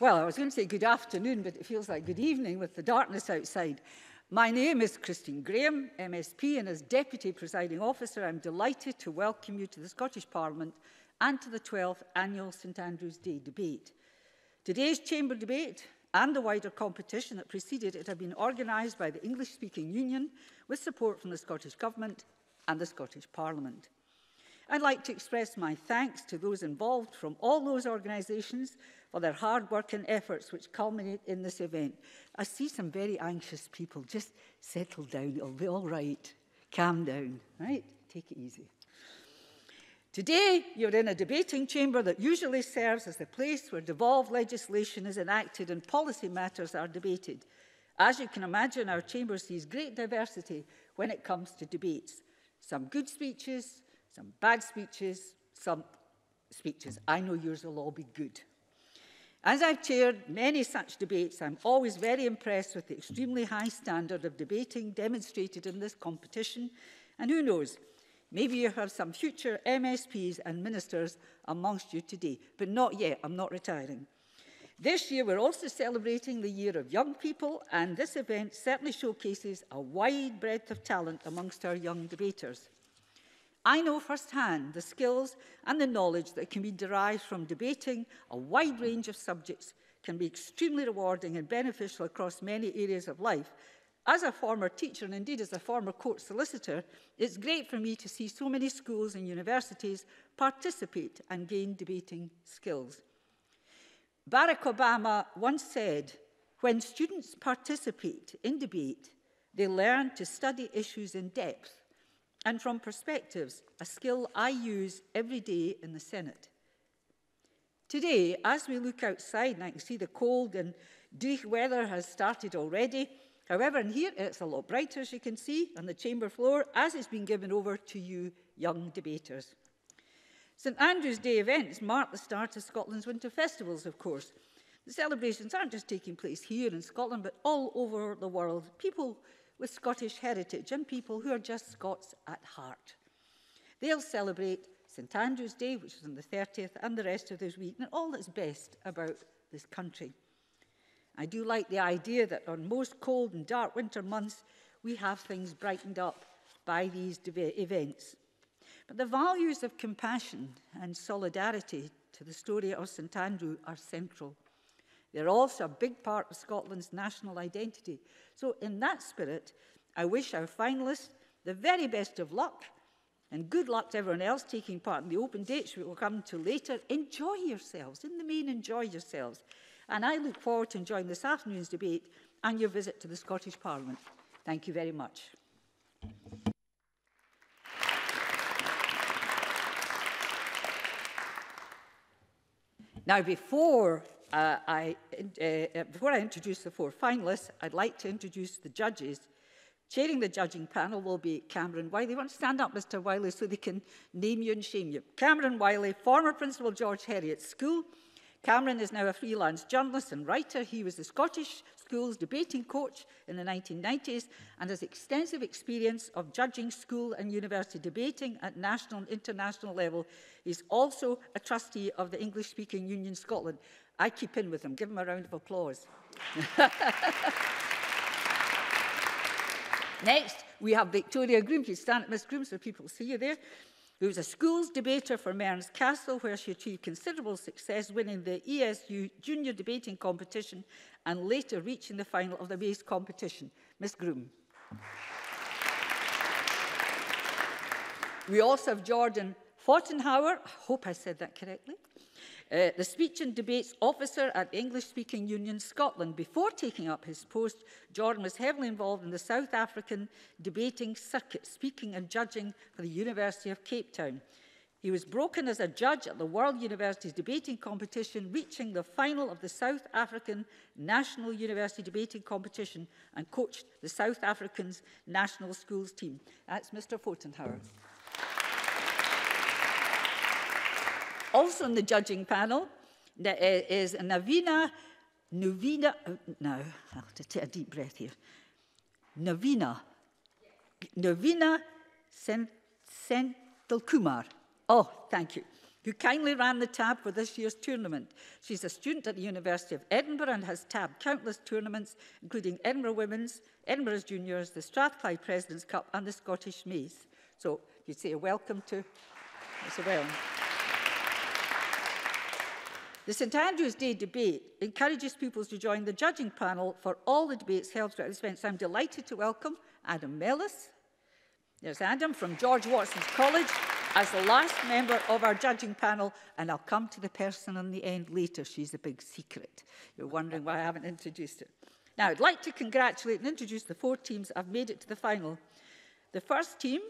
Well, I was going to say good afternoon, but it feels like good evening with the darkness outside. My name is Christine Graham, MSP, and as Deputy Presiding Officer, I'm delighted to welcome you to the Scottish Parliament and to the 12th Annual St. Andrew's Day debate. Today's chamber debate and the wider competition that preceded it have been organised by the English-speaking Union with support from the Scottish Government and the Scottish Parliament. I'd like to express my thanks to those involved from all those organisations for their hard work and efforts which culminate in this event. I see some very anxious people. Just settle down, it'll be all right. Calm down, right? Take it easy. Today, you're in a debating chamber that usually serves as the place where devolved legislation is enacted and policy matters are debated. As you can imagine, our chamber sees great diversity when it comes to debates. Some good speeches, some bad speeches, some speeches. I know yours will all be good. As I've chaired many such debates, I'm always very impressed with the extremely high standard of debating demonstrated in this competition. And who knows, maybe you have some future MSPs and ministers amongst you today, but not yet, I'm not retiring. This year, we're also celebrating the Year of Young People, and this event certainly showcases a wide breadth of talent amongst our young debaters. I know firsthand the skills and the knowledge that can be derived from debating a wide range of subjects can be extremely rewarding and beneficial across many areas of life. As a former teacher and indeed as a former court solicitor, it's great for me to see so many schools and universities participate and gain debating skills. Barack Obama once said, "When students participate in debate, they learn to study issues in depth and from perspectives, a skill I use every day in the Senate." Today, as we look outside, and I can see the cold and dreich weather has started already. However, in here, it's a lot brighter, as you can see, on the chamber floor, as it's been given over to you, young debaters. St. Andrew's Day events mark the start of Scotland's winter festivals, of course. The celebrations aren't just taking place here in Scotland, but all over the world. People with Scottish heritage and people who are just Scots at heart. They'll celebrate St. Andrew's Day, which is on the 30th, and the rest of this week, and all that's best about this country. I do like the idea that on most cold and dark winter months, we have things brightened up by these events. But the values of compassion and solidarity to the story of St. Andrew are central. They're also a big part of Scotland's national identity. So in that spirit, I wish our finalists the very best of luck and good luck to everyone else taking part in the open dates we will come to later. Enjoy yourselves. In the main, enjoy yourselves. And I look forward to enjoying this afternoon's debate and your visit to the Scottish Parliament. Thank you very much. Now, before I introduce the four finalists, I'd like to introduce the judges. Chairing the judging panel will be Cameron Wyllie. Want to stand up, Mr. Wyllie, so they can name you and shame you. Cameron Wyllie, former principal George Herriot School. Cameron is now a freelance journalist and writer. He was the Scottish School's debating coach in the 1990s and has extensive experience of judging school and university debating at national and international level. He's also a trustee of the English-speaking Union Scotland. I keep in with him. Give him a round of applause. Next, we have Victoria Groom. You stand at Miss Groom so people see you there. Who was a schools debater for Mearns Castle, where she achieved considerable success, winning the ESU junior debating competition and later reaching the final of the Maze competition. Miss Groom. We also have Jordan Fortenhauer. I hope I said that correctly. The Speech and Debates Officer at the English-Speaking Union Scotland. Before taking up his post, Jordan was heavily involved in the South African debating circuit, speaking and judging for the University of Cape Town. He was broken as a judge at the World University's debating competition, reaching the final of the South African National University debating competition and coached the South Africans' national schools team. That's Mr. Fortenhauer. Also on the judging panel is Navina Senthilkumar. Oh, thank you. who kindly ran the tab for this year's tournament. She's a student at the University of Edinburgh and has tabbed countless tournaments, including Edinburgh Women's, Edinburgh's Juniors, the Strathclyde Presidents' Cup and the Scottish Maze. So you'd say a welcome to as well. The St. Andrew's Day debate encourages pupils to join the judging panel for all the debates held throughout this event. So I'm delighted to welcome Adam Mellis. There's Adam from George Watson's College as the last member of our judging panel, and I'll come to the person on the end later. She's a big secret. You're wondering why I haven't introduced her. Now, I'd like to congratulate and introduce the four teams that have made it to the final. The first team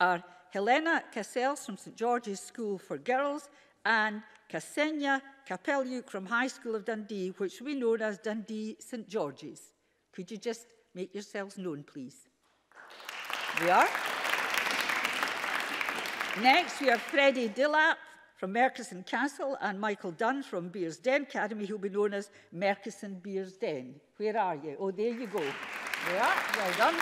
are Helena Cassells from St. George's School for Girls and Ksenia Kapeliuk from High School of Dundee, which we know as Dundee St. George's. Could you just make yourselves known, please? We are. Next, we have Freddie Dillap from Merchiston Castle and Michael Dunn from Bearsden Academy, who will be known as Merchiston Bearsden. Where are you? Oh, there you go. There you are. Well done.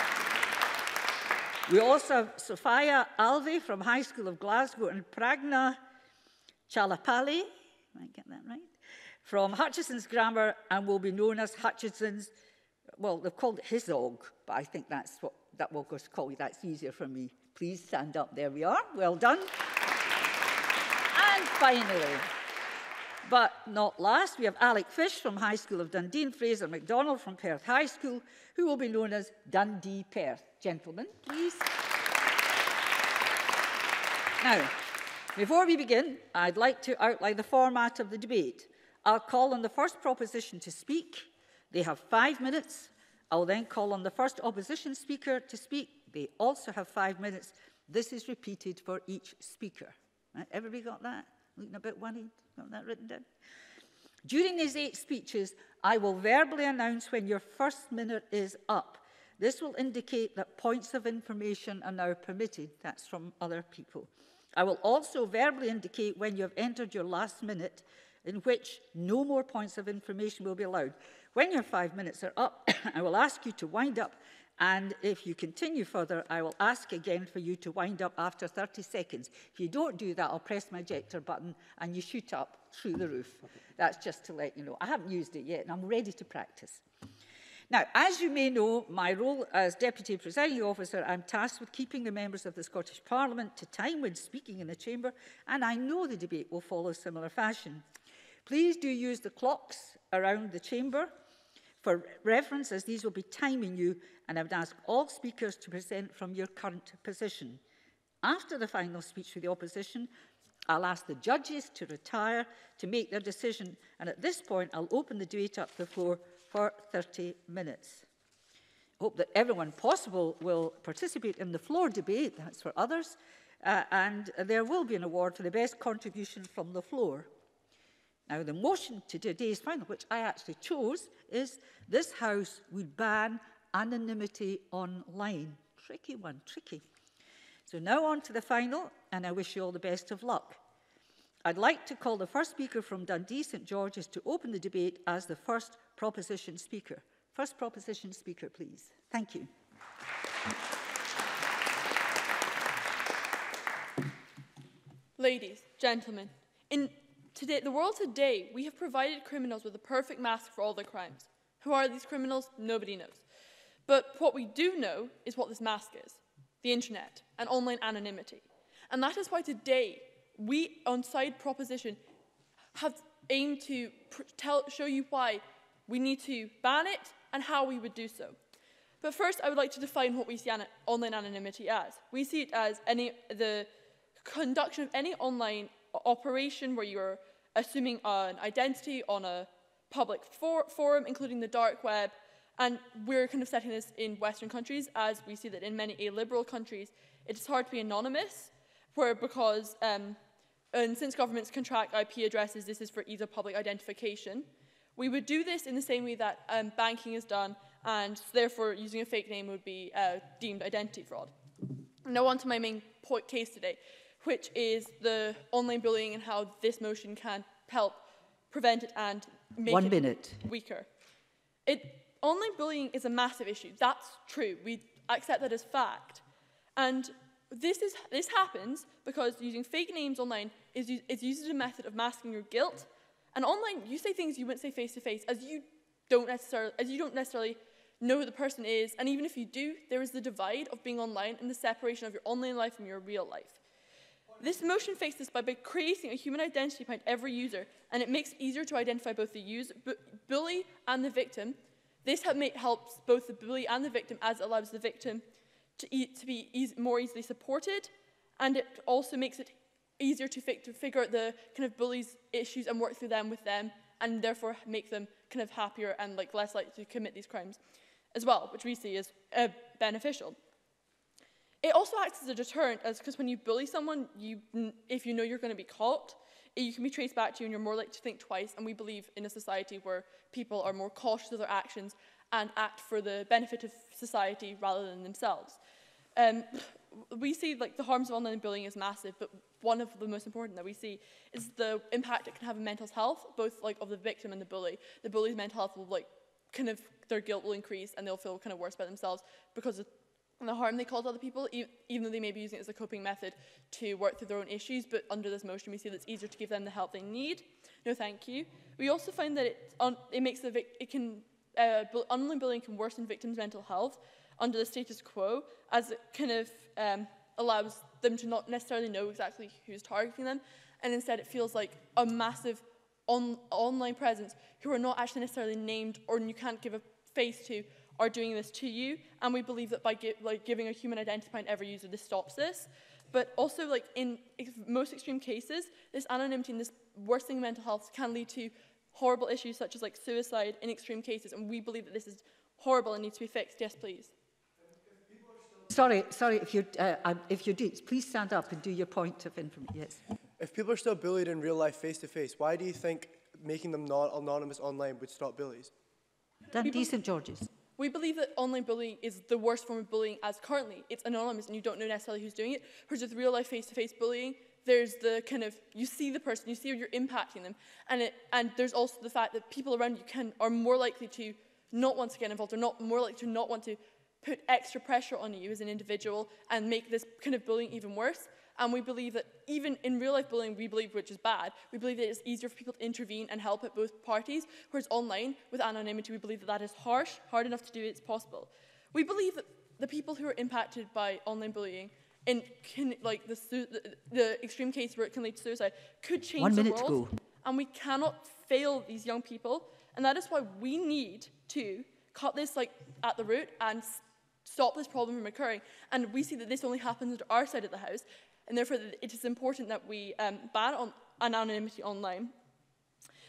We also have Sophia Alvey from High School of Glasgow and Pragna Chalapali, I get that right, from Hutchesons' Grammar and will be known as Hutchesons', well, they've called it Hisog, but I think that's what that will go to call you. That's easier for me. Please stand up. There we are. Well done. And finally, but not last, we have Alec Fish from High School of Dundee and Fraser MacDonald from Perth High School, who will be known as Dundee Perth. Gentlemen, please. Now, before we begin, I'd like to outline the format of the debate. I'll call on the first proposition to speak. They have 5 minutes. I'll then call on the first opposition speaker to speak. They also have 5 minutes. This is repeated for each speaker. Right? Everybody got that? Looking a bit worried? Got that written down? During these 8 speeches, I will verbally announce when your first minute is up. This will indicate that points of information are now permitted. That's from other people. I will also verbally indicate when you have entered your last minute, in which no more points of information will be allowed. When your 5 minutes are up, I will ask you to wind up, and if you continue further, I will ask again for you to wind up after 30 seconds. If you don't do that, I'll press my ejector button and you shoot up through the roof. That's just to let you know. I haven't used it yet, and I'm ready to practice. Now, as you may know, my role as Deputy Presiding Officer, I'm tasked with keeping the members of the Scottish Parliament to time when speaking in the chamber, and I know the debate will follow a similar fashion. Please do use the clocks around the chamber for reference, as these will be timing you, and I would ask all speakers to present from your current position. After the final speech for the opposition, I'll ask the judges to retire to make their decision, and at this point, I'll open the debate up the floor for 30 minutes. I hope that everyone possible will participate in the floor debate, that's for others, and there will be an award for the best contribution from the floor. Now, the motion to today's final, which I actually chose, is this House would ban anonymity online. Tricky one, tricky. So now on to the final, and I wish you all the best of luck. I'd like to call the first speaker from Dundee St. George's to open the debate as the first proposition speaker. First proposition speaker, please. Thank you. Ladies, gentlemen, in the world today, we have provided criminals with a perfect mask for all their crimes. Who are these criminals? Nobody knows. But what we do know is what this mask is, the internet and online anonymity. And that is why today, we on Side Proposition have aimed to show you why we need to ban it and how we would do so. But first, I would like to define what we see online anonymity as. We see it as the conduction of any online operation where you're assuming an identity on a public forum, including the dark web, and we're kind of setting this in Western countries, as we see that in many illiberal countries, it's hard to be anonymous, and since governments can track IP addresses, this is for ease of public identification. We would do this in the same way that banking is done, and therefore using a fake name would be deemed identity fraud. Now on to my main case today, which is the online bullying and how this motion can help prevent it and make it weaker. Online bullying is a massive issue. That's true. We accept that as fact. And This happens because using fake names online is used as a method of masking your guilt. And online, you say things you wouldn't say face-to-face, as you don't necessarily know who the person is. And even if you do, there is the divide of being online and the separation of your online life from your real life. This motion faces this by creating a human identity behind every user, and it makes it easier to identify both the bully and the victim. This helps both the bully and the victim, as it allows the victim to be more easily supported, and it also makes it easier to figure out the kind of bully's issues and work through them with them, and therefore make them kind of happier and like less likely to commit these crimes as well, which we see as beneficial. It also acts as a deterrent, because when you bully someone, if you know you're going to be caught, you can be traced back to you and you're more likely to think twice, and we believe in a society where people are more cautious of their actions and act for the benefit of society rather than themselves. We see the harms of online bullying is massive, but one of the most important that we see is the impact it can have on mental health, both of the victim and the bully. The bully's mental health will their guilt will increase, and they'll feel kind of worse about themselves because of the harm they cause other people, even though they may be using it as a coping method to work through their own issues. But under this motion, we see that it's easier to give them the help they need. No, thank you. We also find that online bullying can worsen victims' mental health under the status quo, as it kind of allows them to not necessarily know exactly who's targeting them, and instead it feels like a massive online presence who are not actually necessarily named or you can't give a face to are doing this to you, and we believe that by giving a human identity behind every user, this stops this. But also, in most extreme cases, this anonymity and this worsening mental health can lead to horrible issues such as suicide in extreme cases, and we believe that this is horrible and needs to be fixed. Yes, please. Sorry, if you do, please stand up and do your point of information. Yes. If people are still bullied in real life face-to-face, why do you think making them not anonymous online would stop bullies? Dundee St. George's. We believe that online bullying is the worst form of bullying as currently. It's anonymous and you don't know necessarily who's doing it. Whereas with real life face-to-face bullying, there's the kind of, you see the person, you see you're impacting them. And there's also the fact that people around you are more likely to not want to get involved, or more likely to not want to put extra pressure on you as an individual and make this kind of bullying even worse. And we believe that even in real life bullying, which is bad, we believe that it's easier for people to intervene and help at both parties, whereas online, with anonymity, we believe that that is hard enough to do, it's possible. We believe that the people who are impacted by online bullying and the extreme case where it can lead to suicide could change the world. And we cannot fail these young people. And that is why we need to cut this at the root and stop this problem from occurring. And we see that this only happens at our side of the house. And therefore, it is important that we ban anonymity online.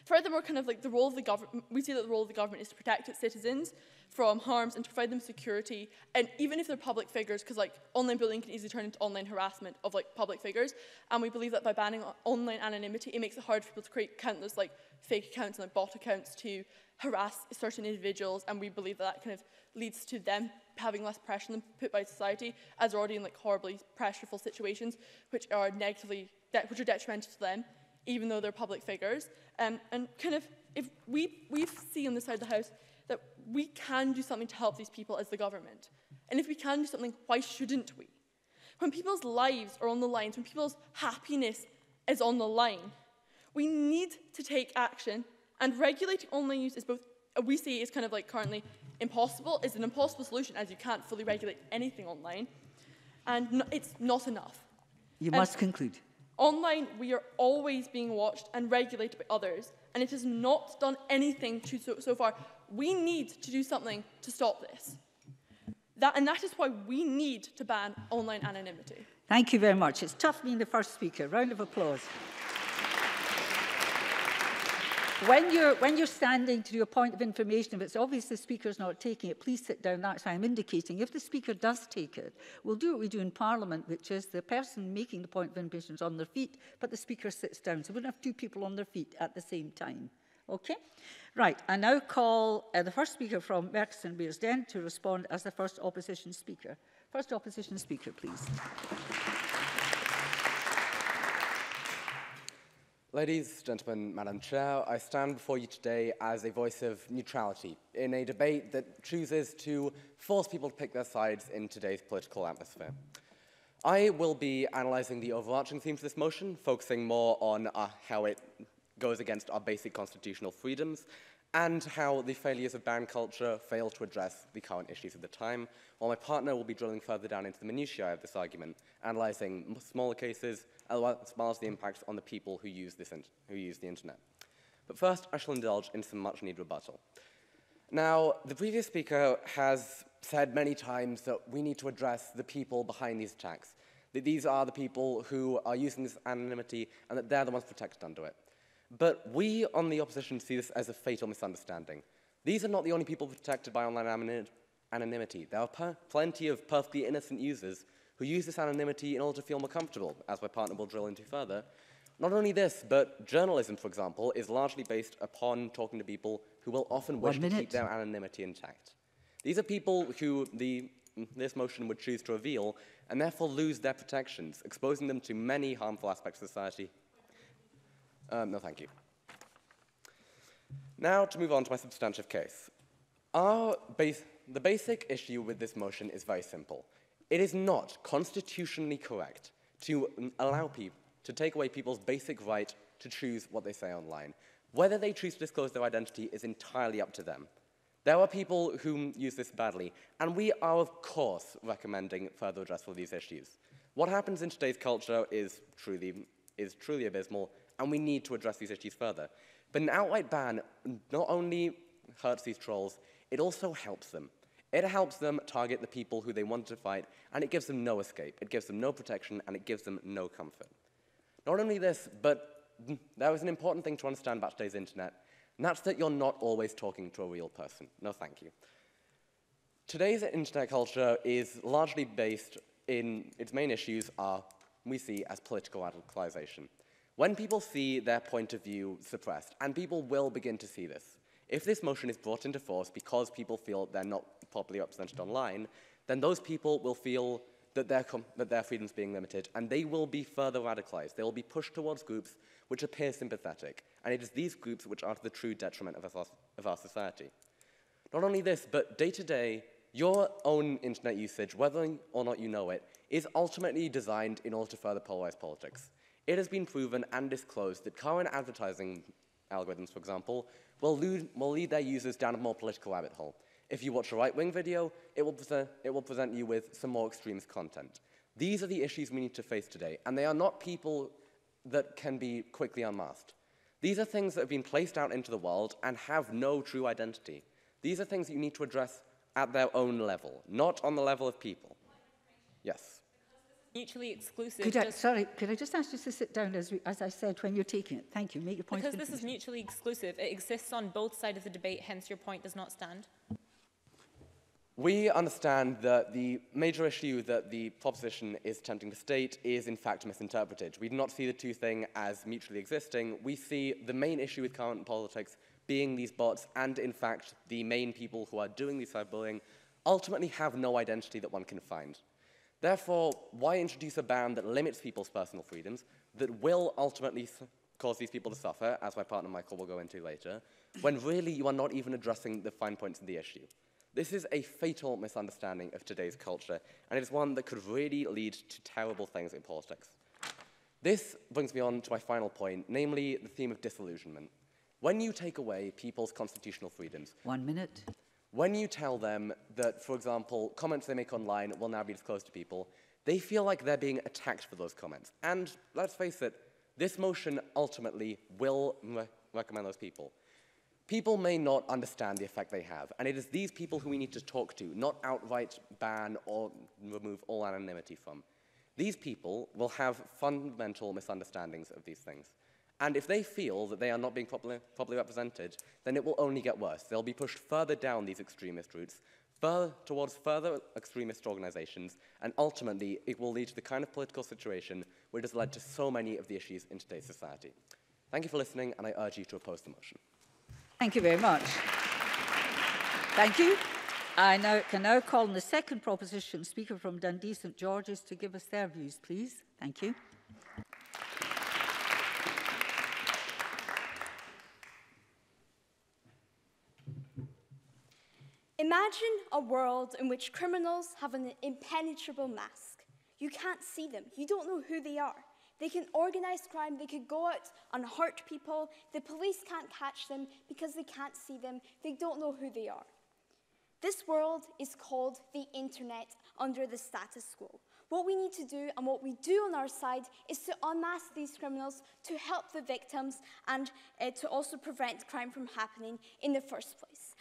Furthermore, the role of the government, we see that the role of the government is to protect its citizens from harms and to provide them security, and even if they're public figures, because online bullying can easily turn into online harassment of public figures, and we believe that by banning online anonymity, it makes it hard for people to create countless fake accounts and bot accounts to harass certain individuals, and we believe that kind of leads to them having less pressure than put by society, as they're already in horribly pressureful situations, which are detrimental to them, even though they're public figures. And if we see on this side of the house that we can do something to help these people as the government. And if we can do something, why shouldn't we? When people's lives are on the line, when people's happiness is on the line, we need to take action, and regulating online use is both, we see is currently impossible. It's an impossible solution, as you can't fully regulate anything online, and it's not enough. You must conclude. Online, we are always being watched and regulated by others, and it has not done anything so far. We need to do something to stop this. That is why we need to ban online anonymity. Thank you very much. It's tough being the first speaker. Round of applause. When you're standing to do a point of information, if it's obvious the speaker's not taking it, please sit down. That's why I'm indicating. If the speaker does take it, we'll do what we do in Parliament, which is the person making the point of information is on their feet, but the speaker sits down. So we don't have two people on their feet at the same time. Okay? Right. I now call the first speaker from Merchiston Bearsden to respond as the first opposition speaker. First opposition speaker, please. Ladies, gentlemen, Madam Chair, I stand before you today as a voice of neutrality in a debate that chooses to force people to pick their sides in today's political atmosphere. I will be analysing the overarching theme for this motion, focusing more on how it goes against our basic constitutional freedoms and how the failures of ban culture fail to address the current issues of the time, while my partner will be drilling further down into the minutiae of this argument, analysing smaller cases as well as the impacts on the people who use the internet. But first, I shall indulge in some much-needed rebuttal. Now, the previous speaker has said many times that we need to address the people behind these attacks, that these are the people who are using this anonymity and that they're the ones protected under it. But we on the opposition see this as a fatal misunderstanding. These are not the only people protected by online anonymity. There are plenty of perfectly innocent users who use this anonymity in order to feel more comfortable, as my partner will drill into further. Not only this, but journalism, for example, is largely based upon talking to people who will often wish to keep their anonymity intact. These are people who this motion would choose to reveal and therefore lose their protections, exposing them to many harmful aspects of society. No, thank you. Now to move on to my substantive case. The basic issue with this motion is very simple. It is not constitutionally correct to allow people to take away people's basic right to choose what they say online. Whether they choose to disclose their identity is entirely up to them. There are people who use this badly, and we are, of course, recommending further address of these issues. What happens in today's culture is truly abysmal, and we need to address these issues further. But an outright ban not only hurts these trolls, it also helps them. It helps them target the people who they want to fight, and it gives them no escape, it gives them no protection, and it gives them no comfort. Not only this, but there is an important thing to understand about today's internet, and that's that you're not always talking to a real person. No, thank you. Today's internet culture is largely based in, its main issues are, we see, as political radicalization. When people see their point of view suppressed, and people will begin to see this, if this motion is brought into force because people feel they're not properly represented online, then those people will feel that their freedom's being limited, and they will be further radicalized. They will be pushed towards groups which appear sympathetic, and it is these groups which are to the true detriment of our society. Not only this, but day-to-day, your own internet usage, whether or not you know it, is ultimately designed in order to further polarize politics. It has been proven and disclosed that current advertising algorithms, for example, will lead their users down a more political rabbit hole. If you watch a right-wing video, it will present you with some more extremist content. These are the issues we need to face today, and they are not people that can be quickly unmasked. These are things that have been placed out into the world and have no true identity. These are things that you need to address at their own level, not on the level of people. Yes. Mutually exclusive. Could I just ask you to sit down, as I said, when you're taking it? Thank you. Make your point. Because this is mutually exclusive. It exists on both sides of the debate, hence your point does not stand. We understand that the major issue that the proposition is attempting to state is, in fact, misinterpreted. We do not see the two things as mutually existing. We see the main issue with current politics being these bots and, in fact, the main people who are doing this cyberbullying ultimately have no identity that one can find. Therefore, why introduce a ban that limits people's personal freedoms, that will ultimately cause these people to suffer, as my partner Michael will go into later, when really you are not even addressing the fine points of the issue? This is a fatal misunderstanding of today's culture, and it is one that could really lead to terrible things in politics. This brings me on to my final point, namely the theme of disillusionment. When you take away people's constitutional freedoms... 1 minute. When you tell them that, for example, comments they make online will now be disclosed to people, they feel like they're being attacked for those comments. And let's face it, this motion ultimately will recommend those people. People may not understand the effect they have, and it is these people who we need to talk to, not outright ban or remove all anonymity from. These people will have fundamental misunderstandings of these things. And if they feel that they are not being properly represented, then it will only get worse. They'll be pushed further down these extremist routes, towards further extremist organizations, and ultimately it will lead to the kind of political situation which has led to so many of the issues in today's society. Thank you for listening, and I urge you to oppose the motion. Thank you very much. Thank you. I can now call on the second proposition speaker from Dundee St. George's to give us their views, please. Thank you. Imagine a world in which criminals have an impenetrable mask. You can't see them. You don't know who they are. They can organise crime, they could go out and hurt people. The police can't catch them because they can't see them. They don't know who they are. This world is called the internet under the status quo. What we need to do and what we do on our side is to unmask these criminals, to help the victims and to also prevent crime from happening in the first place.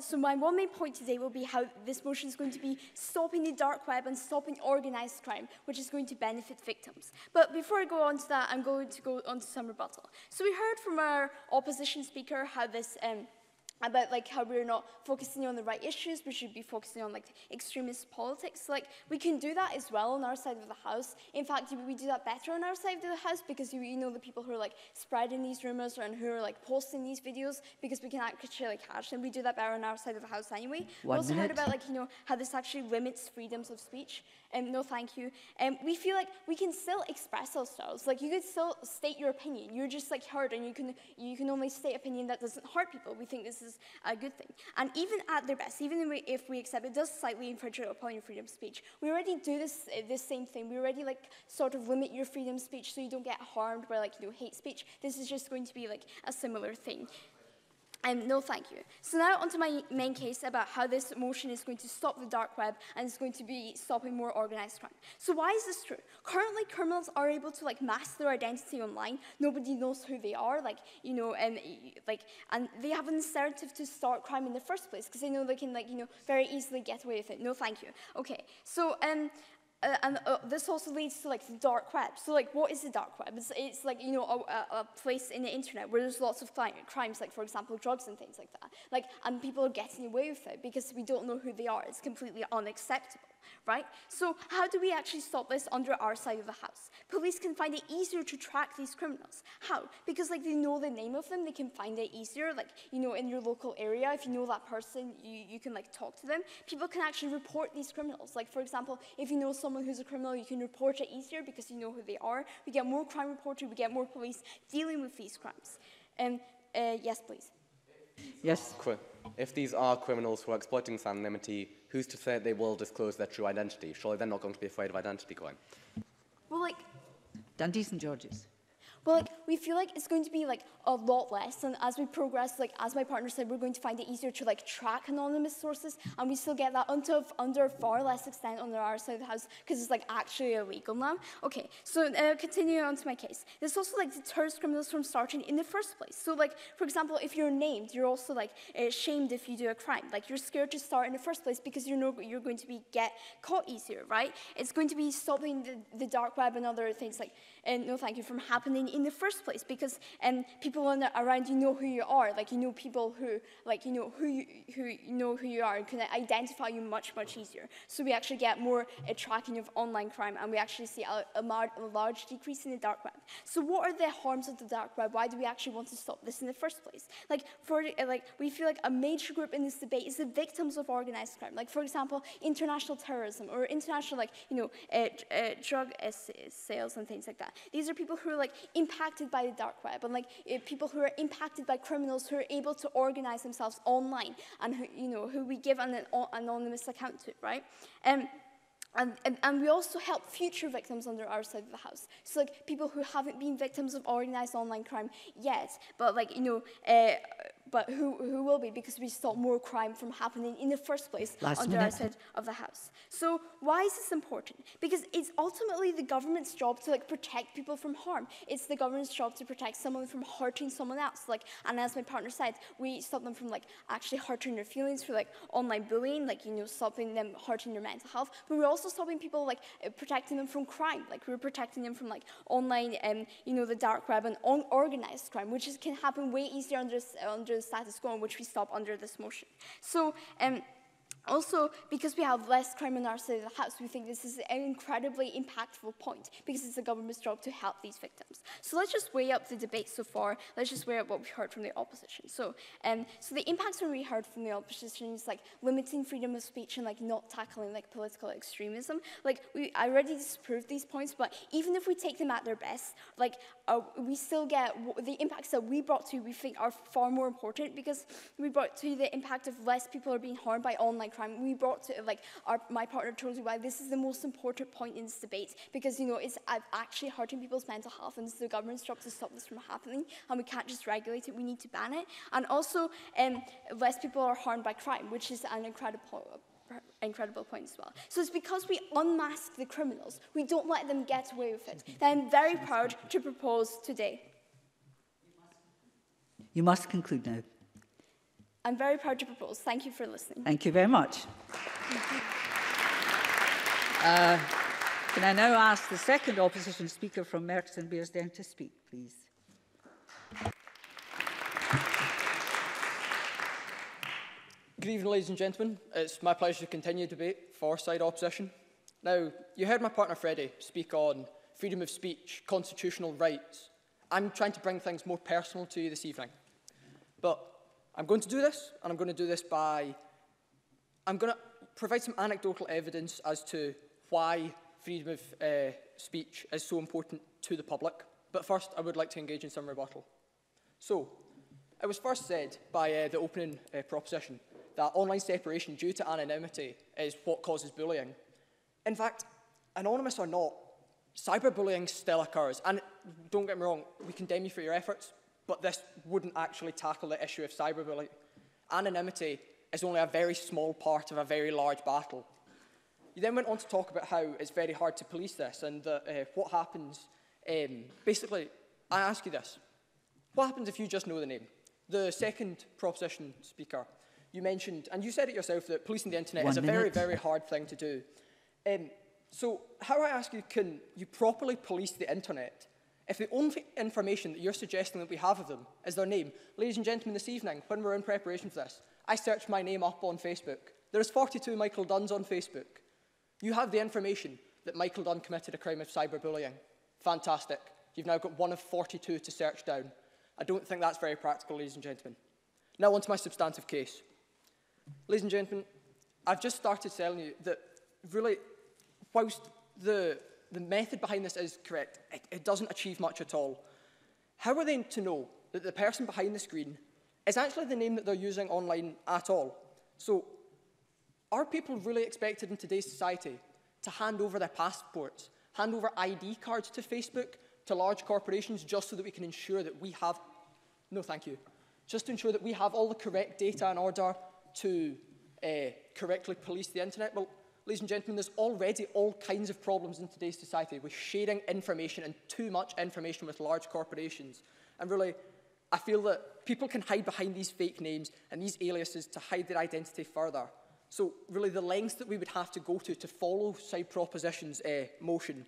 So my one main point today will be how this motion is going to be stopping the dark web and stopping organised crime, which is going to benefit victims. But before I go on to that, I'm going to go on to some rebuttal. So we heard from our opposition speaker how this about how we're not focusing on the right issues, we should be focusing on extremist politics. We can do that as well on our side of the house. In fact, we do that better on our side of the house because you know the people who are spreading these rumors and who are posting these videos, because we can actually catch them. We do that better on our side of the house anyway. We also heard about how this actually limits freedoms of speech. No, thank you. We feel we can still express ourselves. You could still state your opinion. You're just heard, and you can only state opinion that doesn't hurt people. We think this is a good thing. And even at their best, even if we accept it does slightly infringe upon your freedom of speech, we already do this same thing. We already sort of limit your freedom of speech so you don't get harmed by hate speech. This is just going to be a similar thing. No, thank you. So now onto my main case about how this motion is going to stop the dark web and is going to be stopping more organised crime. So why is this true? Currently, criminals are able to mask their identity online. Nobody knows who they are, and they have an incentive to start crime in the first place because they know they can very easily get away with it. No, thank you. Okay, so this also leads to the dark web. So what is the dark web? It's a place in the internet where there's lots of crimes, for example, drugs and things like that. And people are getting away with it because we don't know who they are. It's completely unacceptable. Right? So how do we actually stop this under our side of the house? Police can find it easier to track these criminals. How? Because they know the name of them, they can find it easier. In your local area, if you know that person, you can talk to them. People can actually report these criminals. For example, if you know someone who's a criminal, you can report it easier because you know who they are. We get more crime reported, we get more police dealing with these crimes. Yes, please. Yes. If these are criminals who are exploiting this anonymity, who's to say they will disclose their true identity? Surely they're not going to be afraid of identity crime. Well, Dundee St. George's. Well, we feel it's going to be a lot less, and as we progress, as my partner said, we're going to find it easier to track anonymous sources, and we still get that under far less extent under our side of the house because it's actually illegal now. Okay, so continuing on to my case, this also deters criminals from starting in the first place. So for example, if you're named, you're also shamed if you do a crime. You're scared to start in the first place because you know you're going to get caught easier, right? It's going to be stopping the dark web and other things no thank you from happening in the first place, because people around you know who you are, people who who you are and can identify you much easier. So we actually get more tracking of online crime, and we actually see a large decrease in the dark web. So what are the harms of the dark web? Why do we actually want to stop this in the first place? We feel a major group in this debate is the victims of organized crime. For example, international terrorism or international drug sales and things like that. These are people who are impacted by the dark web, and people who are impacted by criminals who are able to organize themselves online, and who we give an anonymous account to, right? And we also help future victims under our side of the house. So people who haven't been victims of organized online crime yet, but who will be, because we stop more crime from happening in the first place under our side of the house. So why is this important? Because it's ultimately the government's job to protect people from harm. It's the government's job to protect someone from hurting someone else. And as my partner said, we stop them from actually hurting their feelings through online bullying, stopping them hurting their mental health. But we're also stopping people protecting them from crime. We're protecting them from online the dark web and unorganized crime, which can happen way easier under the status quo, which we stop under this motion. So also, because we have less crime on our side of the house, we think this is an incredibly impactful point, because it's the government's job to help these victims. So let's just weigh up the debate so far. Let's just weigh up what we heard from the opposition. So the impacts when we heard from the opposition is limiting freedom of speech and not tackling political extremism. I already disproved these points, but even if we take them at their best, we still get the impacts that we brought to, we think are far more important, because we brought to the impact of less people are being harmed by online crime. We brought to, like, my partner told me why this is the most important point in this debate, because, you know, it's actually hurting people's mental health, and it's the government's job to stop this from happening, and we can't just regulate it, we need to ban it. And also, less people are harmed by crime, which is an incredible point as well. So it's because we unmask the criminals, we don't let them get away with it, that I'm very proud to propose today. You must conclude now. I'm very proud to propose. Thank you for listening. Thank you very much. Can I now ask the second opposition speaker from Merchiston Bearsden to speak, please? Good evening, ladies and gentlemen. It's my pleasure to continue the debate for side opposition. Now, you heard my partner Freddie speak on freedom of speech, constitutional rights. I'm trying to bring things more personal to you this evening. But I'm going to do this, and I'm going to do this by... I'm going to provide some anecdotal evidence as to why freedom of speech is so important to the public. But first, I would like to engage in some rebuttal. So, it was first said by the opening proposition that online separation due to anonymity is what causes bullying. In fact, anonymous or not, cyberbullying still occurs. And don't get me wrong, we condemn you for your efforts, but this wouldn't actually tackle the issue of cyberbullying. Anonymity is only a very small part of a very large battle. You then went on to talk about how it's very hard to police this and what happens. Basically, I ask you this. What happens if you just know the name? The second proposition speaker, you mentioned, and you said it yourself, that policing the internet is a very, very hard thing to do. So how, I ask you, can you properly police the internet if the only information that you're suggesting that we have of them is their name? Ladies and gentlemen, this evening, when we're in preparation for this, I searched my name up on Facebook. There's 42 Michael Dunns on Facebook. You have the information that Michael Dunn committed a crime of cyberbullying. Fantastic. You've now got one of 42 to search down. I don't think that's very practical, ladies and gentlemen. Now on to my substantive case. Ladies and gentlemen, I've just started telling you that really, whilst the method behind this is correct, it doesn't achieve much at all. How are they to know that the person behind the screen is actually the name that they're using online at all? So are people really expected in today's society to hand over their passports, hand over ID cards to Facebook, to large corporations, just so that we can ensure that we have... No, thank you. Just to ensure that we have all the correct data in order to correctly police the internet? Well, ladies and gentlemen, there's already all kinds of problems in today's society with sharing information and too much information with large corporations. And really, I feel that people can hide behind these fake names and these aliases to hide their identity further. So really, the lengths that we would have to go to follow side proposition's motion,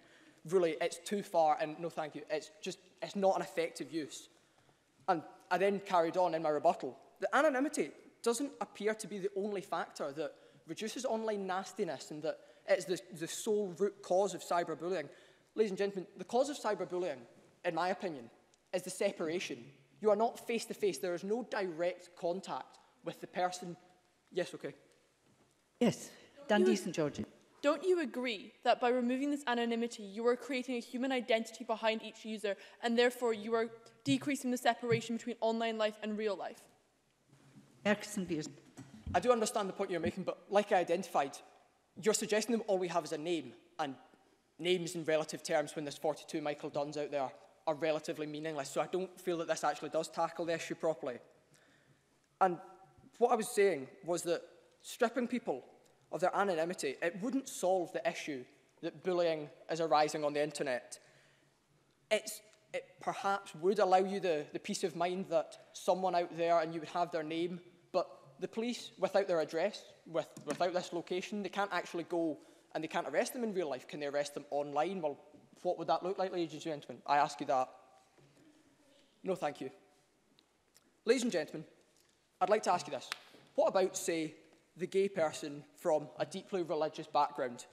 really, it's too far, and no thank you, it's not an effective use. And I then carried on in my rebuttal. The anonymity doesn't appear to be the only factor that reduces online nastiness and that it's the sole root cause of cyberbullying. Ladies and gentlemen, the cause of cyberbullying, in my opinion, is the separation. You are not face-to-face. There is no direct contact with the person. Yes, okay. Yes, Dundee St. George's. Don't you agree that by removing this anonymity, you are creating a human identity behind each user, and therefore you are decreasing the separation between online life and real life? I do understand the point you're making, but like I identified, you're suggesting that all we have is a name, and names in relative terms when there's 42 Michael Dunns out there are relatively meaningless, so I don't feel that this actually does tackle the issue properly. And what I was saying was that stripping people of their anonymity, it wouldn't solve the issue that bullying is arising on the internet. It perhaps would allow you the peace of mind that someone out there, and you would have their name, but the police, without their address, without this location, they can't actually go and they can't arrest them in real life. Can they arrest them online? Well, what would that look like, ladies and gentlemen? I ask you that. No, thank you. Ladies and gentlemen, I'd like to ask you this. What about, say, the gay person from a deeply religious background?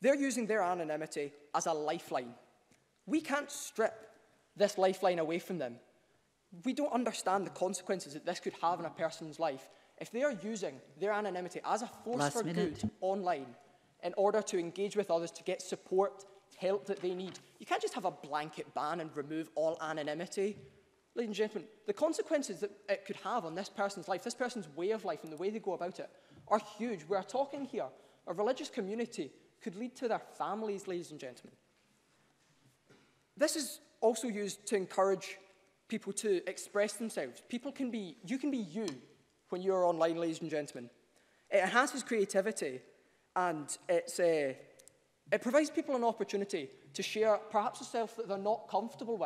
They're using their anonymity as a lifeline. We can't strip this lifeline away from them. We don't understand the consequences that this could have in a person's life. If they are using their anonymity as a force for good online in order to engage with others, to get support, help that they need. You can't just have a blanket ban and remove all anonymity. Ladies and gentlemen, the consequences that it could have on this person's life, this person's way of life and the way they go about it, are huge. We are talking here, a religious community could lead to their families, ladies and gentlemen. This is also used to encourage people to express themselves. People can be, you can be you when you're online, ladies and gentlemen. It enhances creativity, and it provides people an opportunity to share perhaps a self that they're not comfortable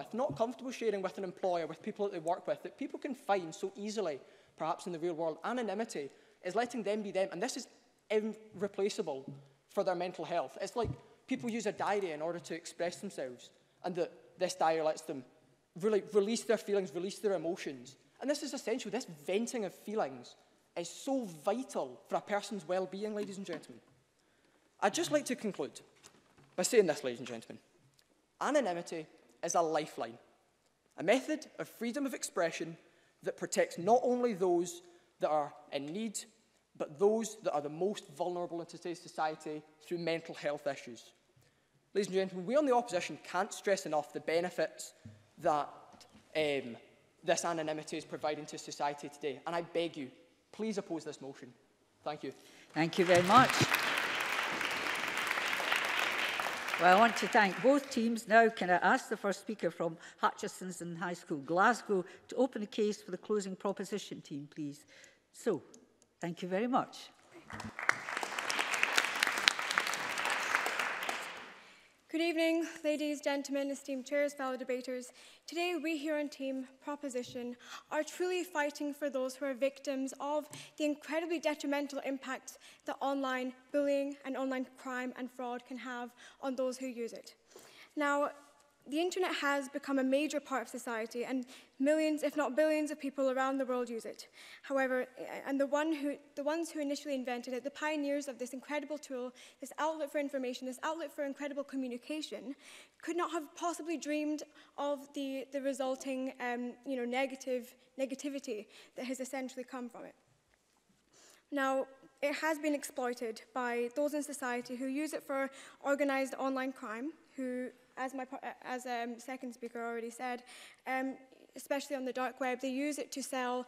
sharing with an employer, with people that they work with, that people can find so easily, perhaps in the real world. Anonymity is letting them be them, and this is irreplaceable for their mental health. It's like people use a diary in order to express themselves, and that this diary lets them really release their feelings, release their emotions. And this is essential. This venting of feelings is so vital for a person's well-being, ladies and gentlemen. I'd just like to conclude by saying this, ladies and gentlemen. Anonymity is a lifeline, a method of freedom of expression that protects not only those that are in need, but those that are the most vulnerable in today's society through mental health issues. Ladies and gentlemen, we on the opposition can't stress enough the benefits that this anonymity is providing to society today. And I beg you, please oppose this motion. Thank you. Thank you very much. Well, I want to thank both teams. Now, can I ask the first speaker from Hutchesons and High School, Glasgow, to open the case for the closing proposition team, please? So, thank you very much. Good evening, ladies, gentlemen, esteemed chairs, fellow debaters. Today, we here on Team Proposition are truly fighting for those who are victims of the incredibly detrimental impacts that online bullying and online crime and fraud can have on those who use it. Now, the internet has become a major part of society, and millions, if not billions, of people around the world use it. However, and the ones who initially invented it, the pioneers of this incredible tool, this outlet for information, this outlet for incredible communication, could not have possibly dreamed of the resulting negativity that has essentially come from it. Now, it has been exploited by those in society who use it for organized online crime, who, as second speaker already said, especially on the dark web, they use it to sell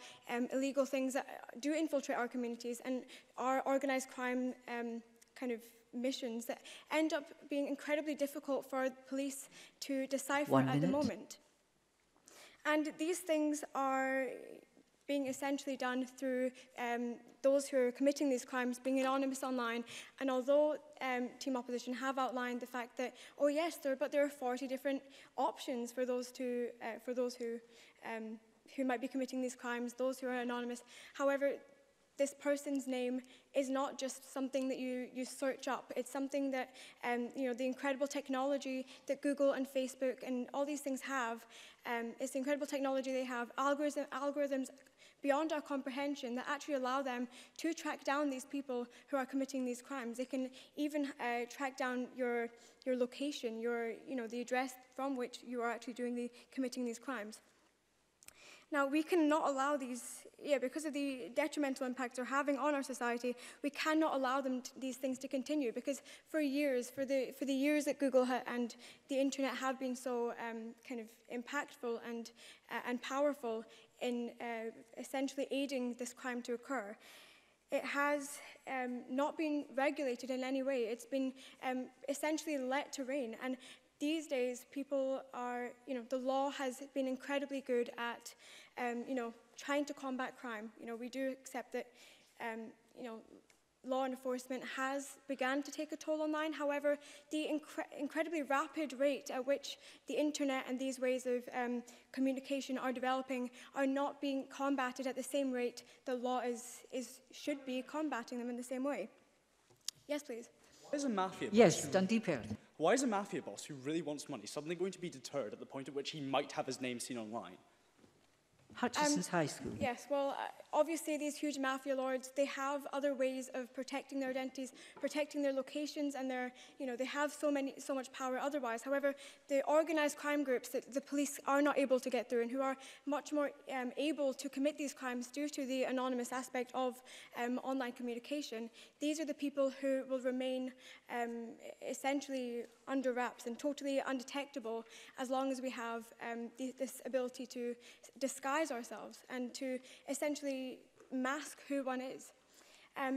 illegal things that do infiltrate our communities and our organised crime kind of missions that end up being incredibly difficult for police to decipher at the moment. And these things are being essentially done through those who are committing these crimes being anonymous online. And although Team Opposition have outlined the fact that, oh yes, there are 40 different options for those who might be committing these crimes, those who are anonymous. However, this person's name is not just something that you search up. It's something that the incredible technology that Google and Facebook and all these things have. It's the incredible technology they have, algorithms beyond our comprehension that actually allow them to track down these people who are committing these crimes. They can even track down your location, the address from which you are actually committing these crimes. Now, we cannot allow these, because of the detrimental impacts they're having on our society, we cannot allow these things to continue, because for years, for the years that Google and the internet have been so kind of impactful and powerful in essentially aiding this crime to occur, it has not been regulated in any way. It's been essentially let to reign. And these days, people are, the law has been incredibly good at, trying to combat crime. We do accept that, law enforcement has begun to take a toll online. However, the incredibly rapid rate at which the internet and these ways of communication are developing are not being combated at the same rate the law should be combating them in the same way. Yes, please. Is a mafia boss? Yes, Dundee Perth. Why is a mafia boss who really wants money suddenly going to be deterred at the point at which he might have his name seen online? Hutchesons' High School. Yes, well, obviously these huge mafia lords, they have other ways of protecting their identities, protecting their locations, and their, you know, they have so much power otherwise. However, the organised crime groups that the police are not able to get through and who are much more able to commit these crimes due to the anonymous aspect of online communication, these are the people who will remain essentially under wraps and totally undetectable as long as we have this ability to disguise ourselves and to essentially mask who one is.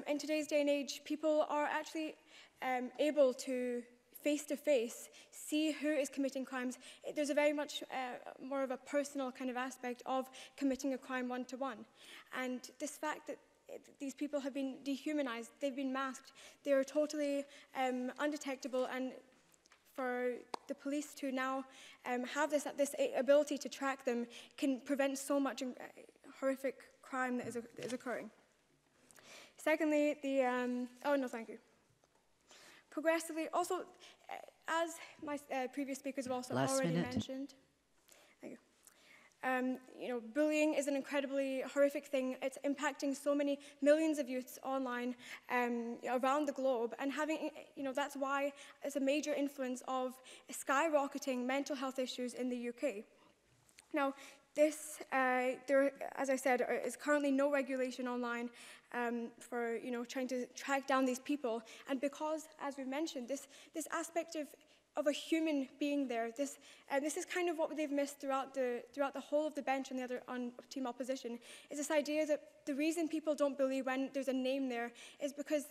In today's day and age, people are actually able to face-to-face see who is committing crimes. There's a very much more of a personal kind of aspect of committing a crime one-to-one. And this fact that these people have been dehumanized, they've been masked, they are totally undetectable, and for the police to now have this ability to track them can prevent so much horrific crime that is occurring. Secondly, the oh no, thank you. Progressively, also as my previous speakers have also mentioned. Thank you. You know, bullying is an incredibly horrific thing. It's impacting so many millions of youths online around the globe, and having, you know, that's why it's a major influence of skyrocketing mental health issues in the UK. Now, this, there, as I said, is currently no regulation online for, you know, trying to track down these people, and because, as we mentioned, this aspect of a human being there. This is kind of what they've missed throughout the whole of the bench and the other on team opposition, is this idea that the reason people don't bully when there's a name there is because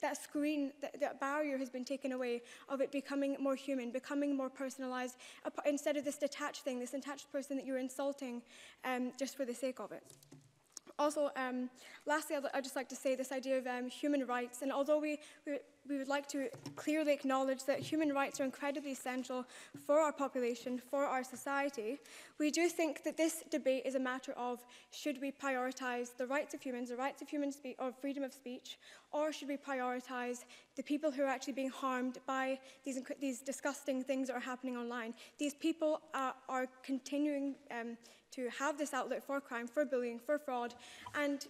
that screen, that barrier has been taken away of it becoming more human, becoming more personalized, instead of this detached thing, this detached person that you're insulting just for the sake of it. Also, lastly, I'd just like to say this idea of human rights, and although we would like to clearly acknowledge that human rights are incredibly essential for our population, for our society, we do think that this debate is a matter of, should we prioritise the rights of humans, or freedom of speech, or should we prioritise the people who are actually being harmed by these disgusting things that are happening online? These people are continuing to have this outlet for crime, for bullying, for fraud, and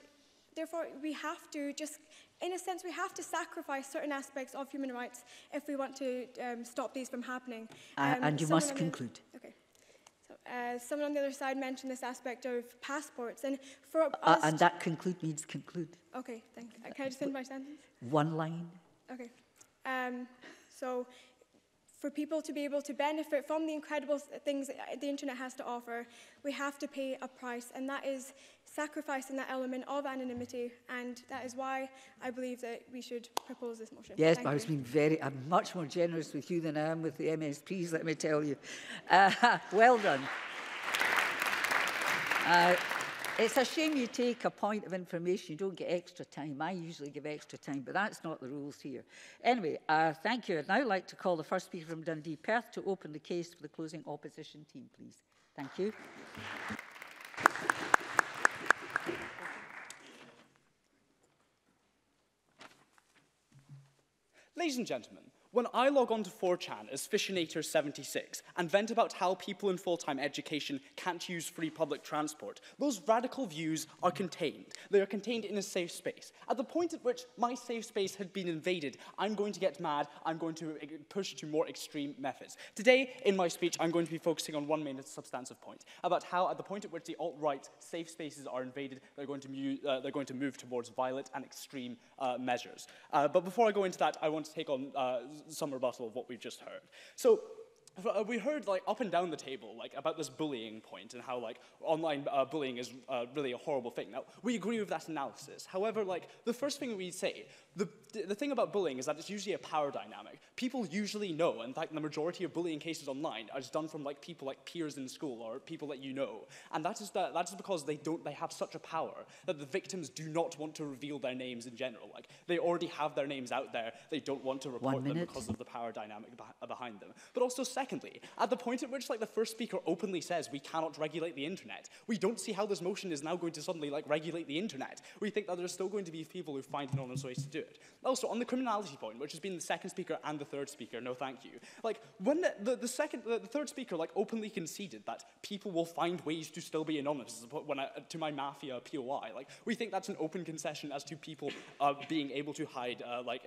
therefore we have to just, in a sense, we have to sacrifice certain aspects of human rights if we want to stop these from happening. And you must conclude. Okay. So, someone on the other side mentioned this aspect of passports, and for us, and that conclude means conclude. Okay, thank you. Can I just finish my sentence? One line. Okay. So, for people to be able to benefit from the incredible things that the internet has to offer, we have to pay a price, and that is sacrificing that element of anonymity, and that is why I believe that we should propose this motion. Yes, but I was being I'm much more generous with you than I am with the MSPs, let me tell you. Well done. It's a shame you take a point of information, you don't get extra time. I usually give extra time, but that's not the rules here. Anyway, thank you. I'd now like to call the first speaker from Dundee, Perth, to open the case for the closing opposition team, please. Thank you. Ladies and gentlemen, when I log on to 4chan as Fishinator76 and vent about how people in full-time education can't use free public transport, those radical views are contained. They are contained in a safe space. At the point at which my safe space had been invaded, I'm going to get mad, I'm going to push to more extreme methods. Today, in my speech, I'm going to be focusing on one main substantive point, about how at the point at which the alt-right safe spaces are invaded, they're going to move towards violent and extreme measures. But before I go into that, I want to take on some rebuttal of what we've just heard. So we heard, like, up and down the table, like, about this bullying point and how, like, online bullying is really a horrible thing. Now, we agree with that analysis. However, like, the first thing we say, the thing about bullying is that it's usually a power dynamic. People usually know, in fact, the majority of bullying cases online are just done from, like, people like peers in school or people that you know. And that is because they have such a power that the victims do not want to reveal their names in general. Like, they already have their names out there. They don't want to report them because of the power dynamic behind them. But also, second, Secondly, at the point at which the first speaker openly says we cannot regulate the internet, we don't see how this motion is now going to suddenly regulate the internet. We think that there's still going to be people who find anonymous ways to do it. Also, on the criminality point, which has been the second speaker and the third speaker, no thank you. When the third speaker openly conceded that people will find ways to still be anonymous, when to my mafia POI, we think that's an open concession as to people being able to hide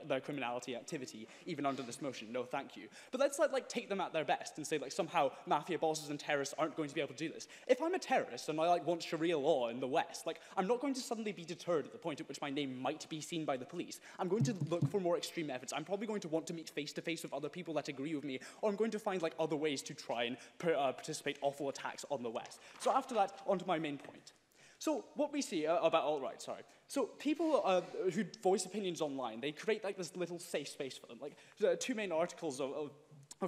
their criminality activity even under this motion. No thank you. But let's take them at their best and say somehow mafia bosses and terrorists aren't going to be able to do this. If I'm a terrorist and I want Sharia law in the West, I'm not going to suddenly be deterred at the point at which my name might be seen by the police. I'm going to look for more extreme efforts. I'm probably going to want to meet face to face with other people that agree with me, or I'm going to find other ways to try and participate awful attacks on the West. So after that, onto my main point. So what we see about alt-right, sorry. So people who voice opinions online, they create this little safe space for them. There are two main articles of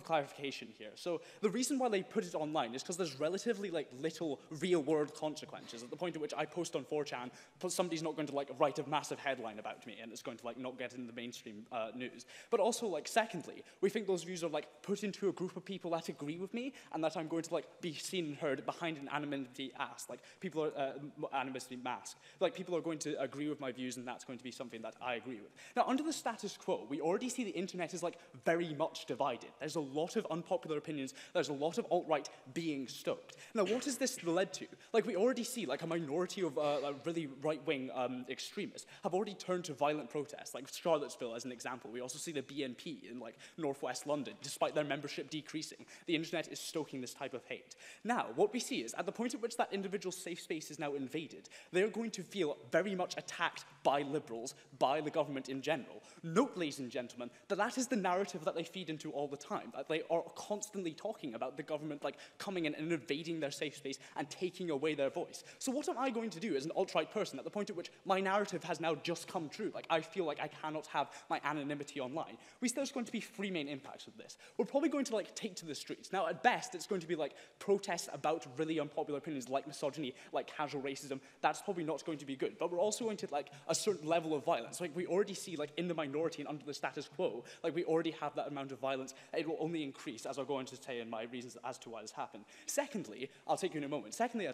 clarification here. So the reason why they put it online is because there's relatively little real-world consequences. At the point at which I post on 4chan, somebody's not going to write a massive headline about me, and it's going to not get in the mainstream news. But also secondly, we think those views are put into a group of people that agree with me, and that I'm going to be seen and heard behind an anonymity mask. People are anonymity mask. People are going to agree with my views, and that's going to be something that I agree with. Now, under the status quo, we already see the internet is very much divided. There's a lot of unpopular opinions. There's a lot of alt-right being stoked. Now, what has this led to? We already see, a minority of really right-wing extremists have already turned to violent protests, Charlottesville as an example. We also see the BNP in, northwest London, despite their membership decreasing. The internet is stoking this type of hate. Now, what we see is, at the point at which that individual safe space is now invaded, they are going to feel very much attacked by liberals, by the government in general. Note, ladies and gentlemen, that that is the narrative that they feed into all the time. That they are constantly talking about the government coming in and invading their safe space and taking away their voice. So what am I going to do as an alt-right person at the point at which my narrative has now just come true? I feel I cannot have my anonymity online. There's going to be three main impacts of this. We're probably going to take to the streets. Now at best it's going to be protests about really unpopular opinions like misogyny, casual racism. That's probably not going to be good. But we're also going to a certain level of violence. We already see in the minority and under the status quo, we already have that amount of violence. It will only increase, as I'll go on to say in my reasons as to why this happened. Secondly, I'll take you in a moment. Secondly,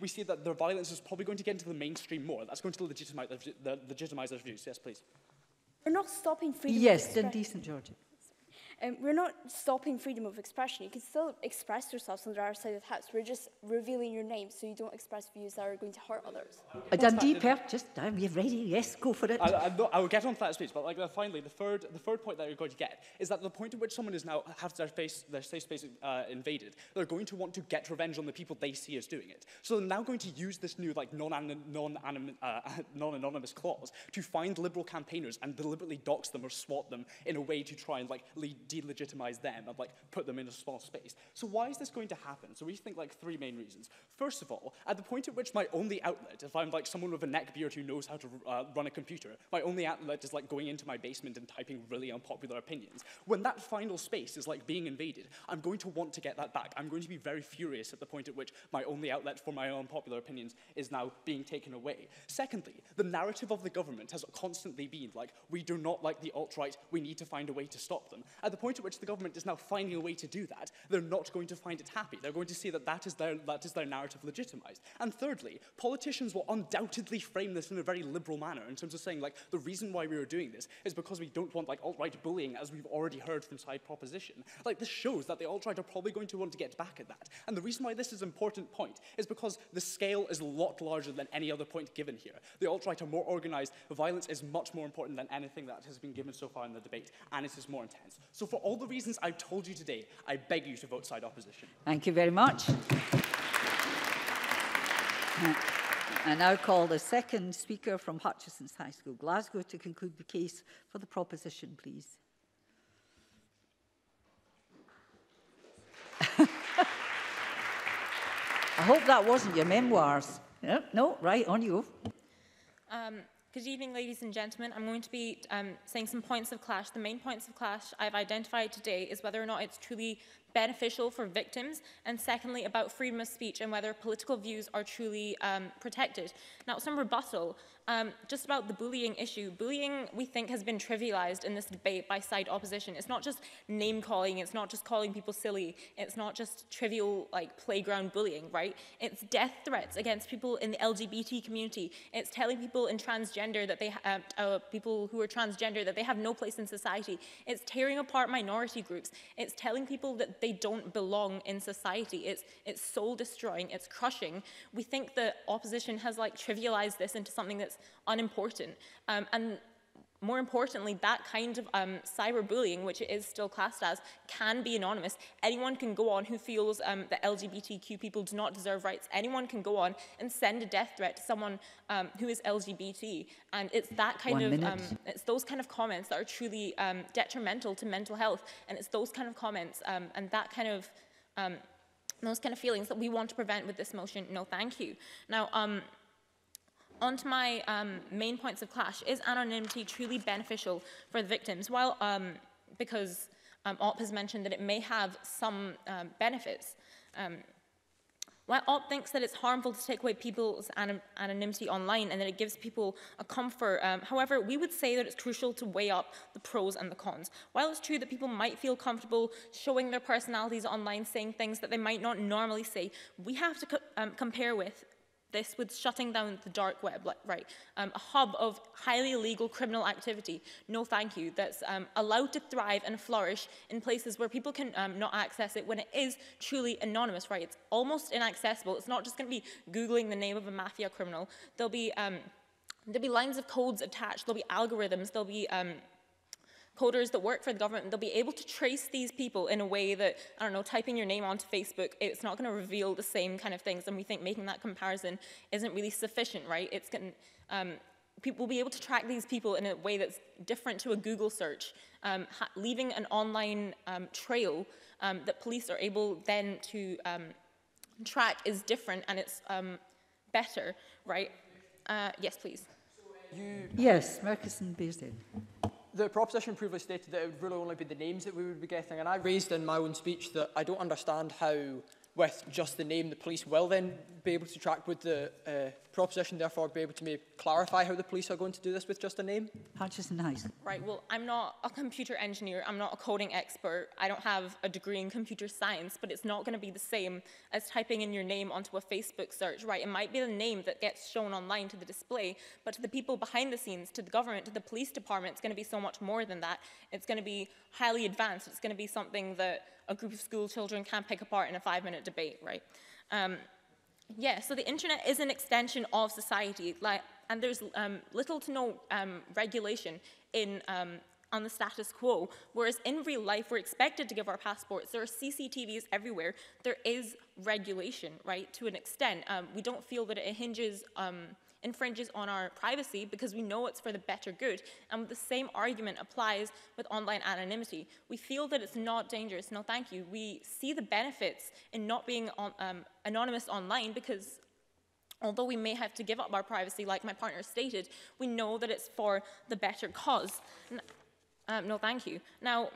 we see that their violence is probably going to get into the mainstream more. That's going to legitimize their views. Yes, please. We're not stopping freedom of expression. Yes, Dundee St. George's. We're not stopping freedom of expression. You can still express yourselves on the other side of the house. We're just revealing your name so you don't express views that are going to hurt others. Dundee Perth, just down, you're ready, yes, go for it. I will get on to that speech, but finally, the third point that you're going to get is that the point at which someone is now has their safe space invaded, they're going to want to get revenge on the people they see as doing it. So they're now going to use this new non-anonymous clause to find liberal campaigners and deliberately dox them or swat them in a way to try and lead delegitimize them and put them in a small space. So why is this going to happen? So we think three main reasons. First of all, at the point at which my only outlet, if I'm someone with a neckbeard who knows how to run a computer, my only outlet is going into my basement and typing really unpopular opinions. When that final space is being invaded, I'm going to want to get that back. I'm going to be very furious at the point at which my only outlet for my unpopular opinions is now being taken away. Secondly, the narrative of the government has constantly been we do not like the alt-right, we need to find a way to stop them. At the point at which the government is now finding a way to do that, they're not going to find it happy. They're going to see that that is their narrative legitimized. And thirdly, politicians will undoubtedly frame this in a very liberal manner in terms of saying, the reason why we are doing this is because we don't want, alt-right bullying, as we've already heard from side proposition. This shows that the alt-right are probably going to want to get back at that. And the reason why this is an important point is because the scale is a lot larger than any other point given here. The alt-right are more organized. Violence is much more important than anything that has been given so far in the debate, and it is more intense. So for all the reasons I've told you today, I beg you to vote side opposition. Thank you very much. I now call the second speaker from Hutchesons' High School, Glasgow, to conclude the case for the proposition, please. I hope that wasn't your memoirs. No, no, right, on you go. Good evening, ladies and gentlemen. I'm going to be saying some points of clash. The main points of clash I've identified today is whether or not it's truly beneficial for victims, and secondly, about freedom of speech and whether political views are truly protected. Now, some rebuttal just about the bullying issue. Bullying, we think, has been trivialized in this debate by side opposition. It's not just name-calling, it's not just calling people silly, it's not just trivial, like, playground bullying, right? It's death threats against people in the LGBT community. It's telling people in transgender that they people who are transgender that they have no place in society. It's tearing apart minority groups. It's telling people that they don't belong in society. It's soul destroying. It's crushing. We think the opposition has trivialized this into something that's unimportant. And more importantly, that kind of cyberbullying, which it is still classed as, can be anonymous. Anyone can go on who feels that LGBTQ people do not deserve rights. Anyone can go on and send a death threat to someone who is LGBT. And it's that kind of, it's those kind of comments that are truly detrimental to mental health. And it's those kind of comments and that kind of, those kind of feelings that we want to prevent with this motion. No, thank you. Now, onto my main points of clash. Is anonymity truly beneficial for the victims? Well, because OPP has mentioned that it may have some benefits. While OPP thinks that it's harmful to take away people's anonymity online and that it gives people a comfort, however, we would say that it's crucial to weigh up the pros and the cons. While it's true that people might feel comfortable showing their personalities online, saying things that they might not normally say, we have to compare this with shutting down the dark web, right? A hub of highly illegal criminal activity, no thank you, that's allowed to thrive and flourish in places where people can not access it when it is truly anonymous, right? It's almost inaccessible. It's not just gonna be Googling the name of a mafia criminal. There'll be lines of codes attached, there'll be algorithms, there'll be coders that work for the government. They'll be able to trace these people in a way that, I don't know, typing your name onto Facebook, it's not going to reveal the same kind of things, and we think making that comparison isn't really sufficient, right? It's going to, people will be able to track these people in a way that's different to a Google search, leaving an online trail that police are able then to track is different, and it's better, right? Yes, please. Yes, Merchiston Bearsden. The proposition previously stated that it would really only be the names that we would be getting, and I raised in my own speech that I don't understand how, with just the name, the police will then be able to track. Would the proposition therefore be able to maybe clarify how the police are going to do this with just a name? Hutchesons' Grammar School. Right, well, I'm not a computer engineer, I'm not a coding expert, I don't have a degree in computer science, but it's not going to be the same as typing in your name onto a Facebook search, right? It might be the name that gets shown online to the display, but to the people behind the scenes, to the government, to the police department, it's going to be so much more than that. It's going to be highly advanced, it's going to be something that a group of school children can pick apart in a 5-minute debate, right? Yeah, so the internet is an extension of society, and there's little to no regulation in on the status quo, whereas in real life, we're expected to give our passports. There are CCTVs everywhere. There is regulation, right, to an extent. We don't feel that it infringes on our privacy because we know it's for the better good, and the same argument applies with online anonymity. We feel that it's not dangerous, no thank you. We see the benefits in not being anonymous online because although we may have to give up our privacy, like my partner stated, we know that it's for the better cause. No thank you. Now,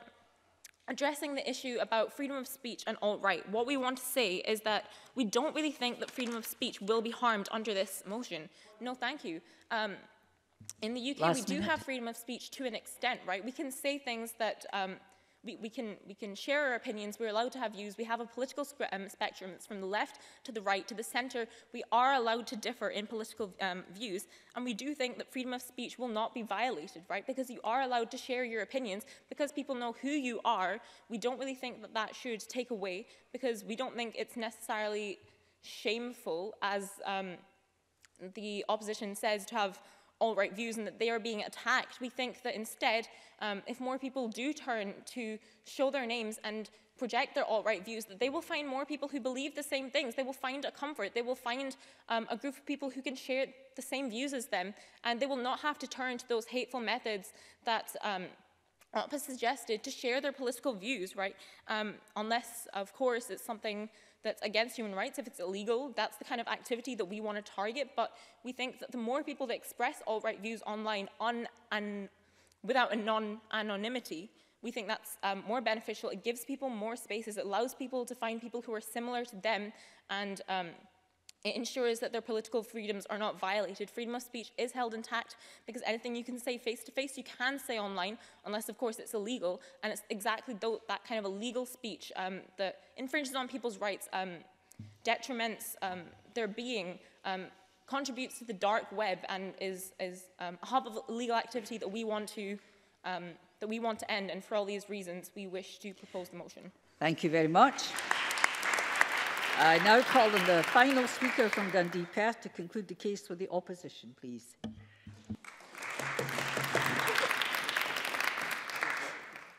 addressing the issue about freedom of speech and alt-right, what we want to say is that we don't really think that freedom of speech will be harmed under this motion. No, thank you. In the UK, we do have freedom of speech to an extent, right? We can say things that we can share our opinions, we're allowed to have views, we have a political spectrum that's from the left to the right to the centre. We are allowed to differ in political views, and we do think that freedom of speech will not be violated, right? Because you are allowed to share your opinions, because people know who you are. We don't really think that that should take away, because we don't think it's necessarily shameful, as the opposition says, to have alt-right views and that they are being attacked. We think that instead, if more people do turn to show their names and project their alt-right views, that they will find more people who believe the same things. They will find a comfort. They will find a group of people who can share the same views as them, and they will not have to turn to those hateful methods that OPP has suggested to share their political views, right? Unless, of course, it's something that's against human rights. If it's illegal, that's the kind of activity that we want to target, but we think that the more people that express alt-right views online without anonymity, We think that's more beneficial. It gives people more spaces. It allows people to find people who are similar to them, and it ensures that their political freedoms are not violated. Freedom of speech is held intact, because anything you can say face-to-face, you can say online, unless, of course, it's illegal. And it's exactly that kind of illegal speech that infringes on people's rights, detriments their being, contributes to the dark web, and is a hub of illegal activity that we want to end, and for all these reasons, we wish to propose the motion. Thank you very much. I now call on the final speaker from Dundee Perth to conclude the case for the opposition, please.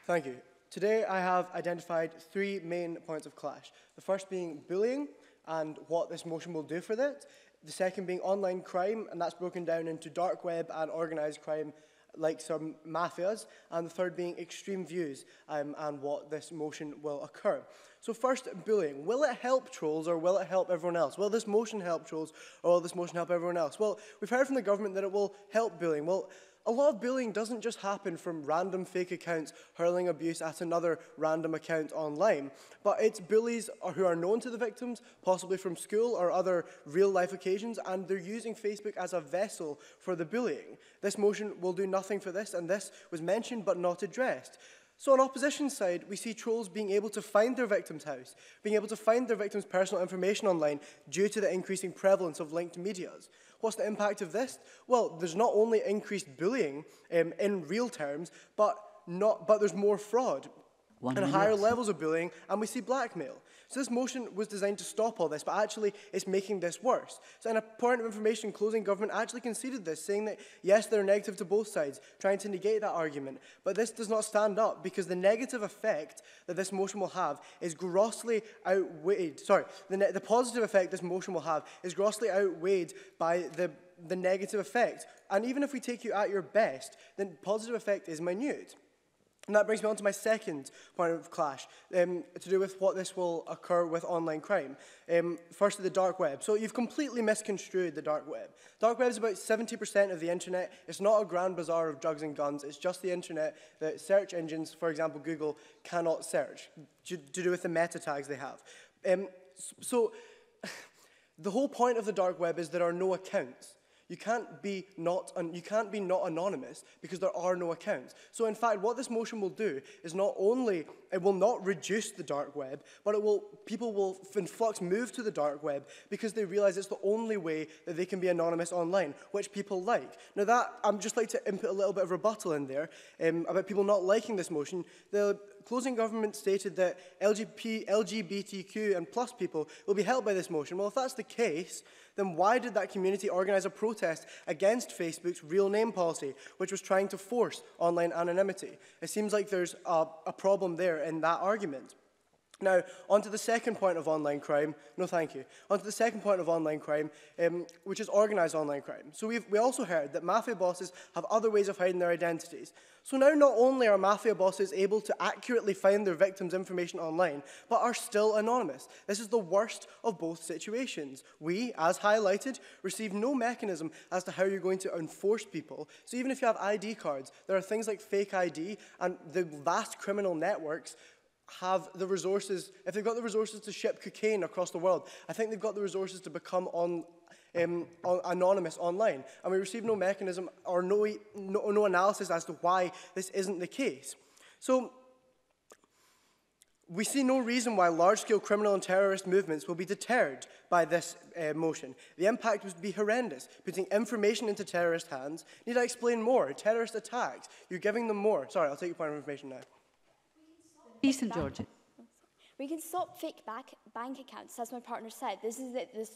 Thank you. Today I have identified three main points of clash. The first being bullying and what this motion will do for that. The second being online crime, and that's broken down into dark web and organised crime, like some mafias, and the third being extreme views and what this motion will occur. So first, bullying. Will it help trolls or will it help everyone else? Will this motion help trolls or will this motion help everyone else? Well, we've heard from the government that it will help bullying. Well, a lot of bullying doesn't just happen from random fake accounts hurling abuse at another random account online, but it's bullies who are known to the victims, possibly from school or other real-life occasions, and they're using Facebook as a vessel for the bullying. This motion will do nothing for this, and this was mentioned but not addressed. So on opposition side, we see trolls being able to find their victim's house, being able to find their victim's personal information online due to the increasing prevalence of linked medias. What's the impact of this? Well, there's not only increased bullying in real terms, but there's more fraud and higher levels of bullying, and we see blackmail. So this motion was designed to stop all this, but actually it's making this worse. So in a point of information, closing government actually conceded this, saying that yes, they're negative to both sides, trying to negate that argument. But this does not stand up, because the negative effect that this motion will have is grossly outweighed. Sorry, the positive effect this motion will have is grossly outweighed by the negative effect. And even if we take you at your best, then the positive effect is minute. And that brings me on to my second point of clash, to do with what this will occur with online crime. Firstly, the dark web. So you've completely misconstrued the dark web. Dark web is about 70% of the internet. It's not a grand bazaar of drugs and guns. It's just the internet that search engines, for example, Google, cannot search, to do with the meta tags they have. So the whole point of the dark web is there are no accounts. You can't be not anonymous, because there are no accounts. So in fact, what this motion will do is not only, it will not reduce the dark web, but people will in flux move to the dark web because they realize it's the only way that they can be anonymous online, which people like. Now that, I'd just like to input a little bit of rebuttal in there about people not liking this motion. The closing government stated that LGBTQ and plus people will be helped by this motion. Well, if that's the case, then why did that community organise a protest against Facebook's real name policy, which was trying to force online anonymity? It seems like there's a problem there in that argument. Now, onto the second point of online crime. No, thank you. Onto the second point of online crime, which is organised online crime. So we also heard that mafia bosses have other ways of hiding their identities. So now not only are mafia bosses able to accurately find their victims' information online, but are still anonymous. This is the worst of both situations. We, as highlighted, receive no mechanism as to how you're going to enforce people. So even if you have ID cards, there are things like fake ID, and the vast criminal networks have the resources. If they've got the resources to ship cocaine across the world, I think they've got the resources to become anonymous online. And we receive no mechanism or no analysis as to why this isn't the case. So we see no reason why large-scale criminal and terrorist movements will be deterred by this motion. The impact would be horrendous, putting information into terrorist hands. Need I explain more? Terrorist attacks. You're giving them more. Sorry, I'll take your point of information now. We can stop fake bank accounts, as my partner said. This is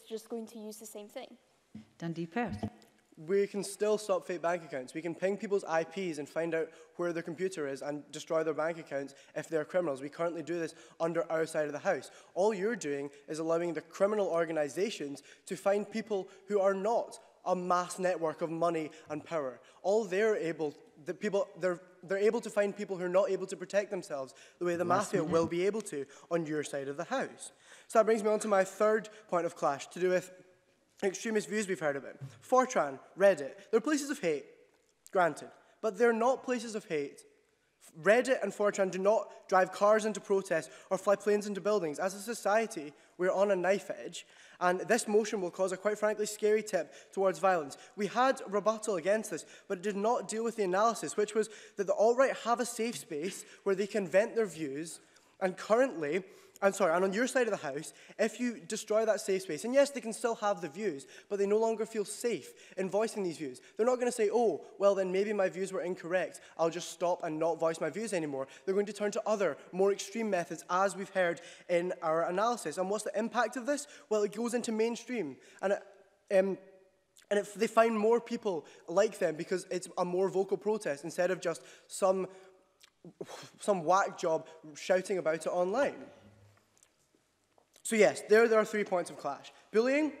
just going to use the same thing. Dundee Perth. We can still stop fake bank accounts. We can ping people's IPs and find out where their computer is and destroy their bank accounts if they're criminals. We currently do this under our side of the house. All you're doing is allowing the criminal organisations to find people who are not a mass network of money and power. All they're able, they're able to find people who are not able to protect themselves the way the mafia will be able to on your side of the house. So that brings me on to my third point of clash, to do with extremist views we've heard about. Fortran, Reddit, they're places of hate, granted, but they're not places of hate Reddit and 4chan do not drive cars into protests or fly planes into buildings. As a society, we're on a knife edge, and this motion will cause a, quite frankly, scary tip towards violence. We had a rebuttal against this, but it did not deal with the analysis, which was that the alt-right have a safe space where they can vent their views, and currently, and on your side of the house, if you destroy that safe space, and yes, they can still have the views, but they no longer feel safe in voicing these views. They're not going to say, oh, well, then maybe my views were incorrect. I'll just stop and not voice my views anymore. They're going to turn to other, more extreme methods, as we've heard in our analysis. And what's the impact of this? Well, it goes into mainstream, and they find more people like them because it's a more vocal protest instead of just some whack job shouting about it online. So yes, there are 3 points of clash. Bullying,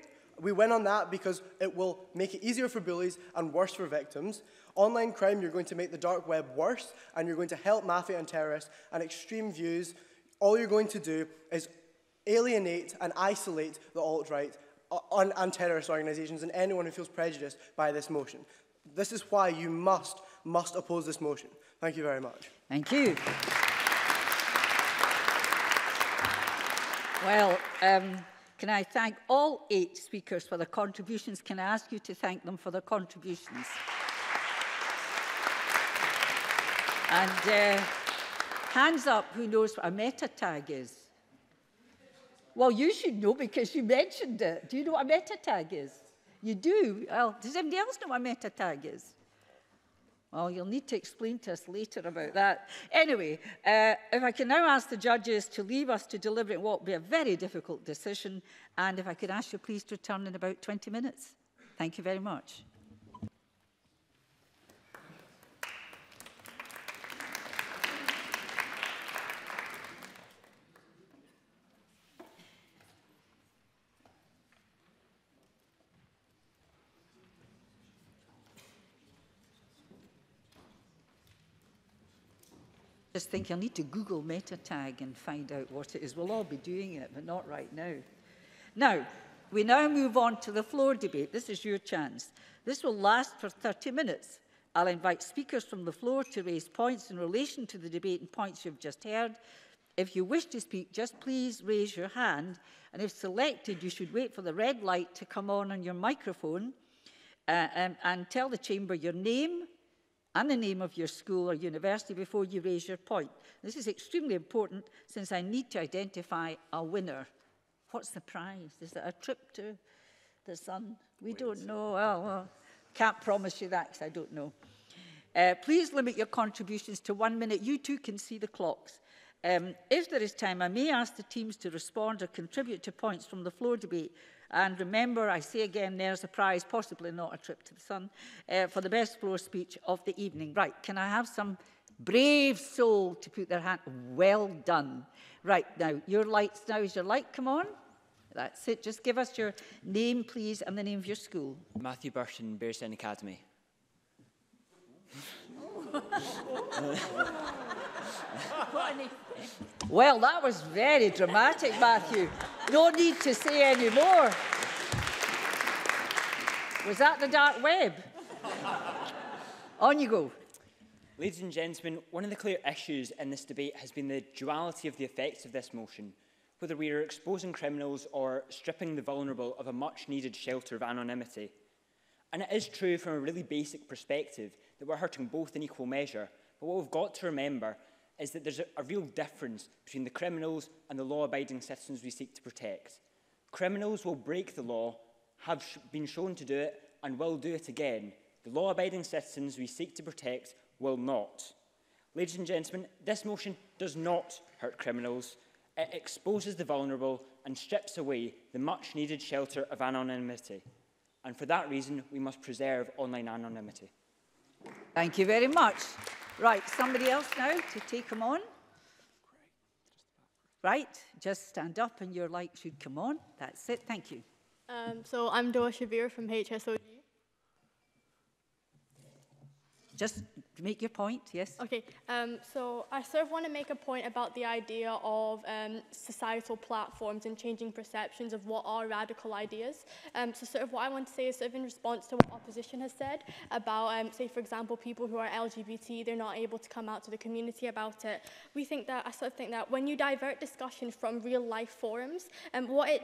we win on that because it will make it easier for bullies and worse for victims. Online crime, you're going to make the dark web worse, and you're going to help mafia and terrorists and extreme views. All you're going to do is alienate and isolate the alt-right and terrorist organizations and anyone who feels prejudiced by this motion. This is why you must oppose this motion. Thank you very much. Thank you. Well, can I thank all 8 speakers for their contributions? Can I ask you to thank them for their contributions? And hands up who knows what a meta tag is. Well, you should know because you mentioned it. Do you know what a meta tag is? You do? Well, does anybody else know what a meta tag is? Well, you'll need to explain to us later about that. Anyway, if I can now ask the judges to leave us to deliberate what will be a very difficult decision, and if I could ask you please to return in about 20 minutes. Thank you very much. I just think you'll need to Google meta tag and find out what it is. We'll all be doing it, but not right now. Now, we now move on to the floor debate. This is your chance. This will last for 30 minutes. I'll invite speakers from the floor to raise points in relation to the debate and points you've just heard. If you wish to speak, just please raise your hand. And if selected, you should wait for the red light to come on your microphone and tell the chamber your name and the name of your school or university before you raise your point. This is extremely important since I need to identify a winner. What's the prize? Is it a trip to the sun? We don't know. Oh, well, can't promise you that because I don't know. Please limit your contributions to 1 minute. You too can see the clocks. If there is time, I may ask the teams to respond or contribute to points from the floor debate. And remember, I say again, there's a prize, possibly not a trip to the sun, for the best floor speech of the evening. Right, can I have some brave soul to put their hand? Well done. Right, now, your lights now. Is your light come on? That's it. Just give us your name, please, and the name of your school. Matthew Burton, Bearsden Academy. Well, that was very dramatic, Matthew. No need to say any more. Was that the dark web? On you go. Ladies and gentlemen, one of the clear issues in this debate has been the duality of the effects of this motion, whether we are exposing criminals or stripping the vulnerable of a much-needed shelter of anonymity. And it is true from a really basic perspective that we're hurting both in equal measure, but what we've got to remember is that there's a real difference between the criminals and the law-abiding citizens we seek to protect. Criminals will break the law, have been shown to do it, and will do it again. The law-abiding citizens we seek to protect will not. Ladies and gentlemen, this motion does not hurt criminals. It exposes the vulnerable and strips away the much-needed shelter of anonymity. And for that reason, we must preserve online anonymity. Thank you very much. Right, somebody else now to take them on. Right, just stand up and your light should come on. That's it, thank you. So I'm Doa Shabir from HSOD. Just to make your point, yes? Okay, so I sort of want to make a point about the idea of societal platforms and changing perceptions of what are radical ideas. So sort of what I want to say is sort of in response to what opposition has said about, say, for example, people who are LGBT, they're not able to come out to the community about it. We think that, I sort of think that when you divert discussion from real life forums, what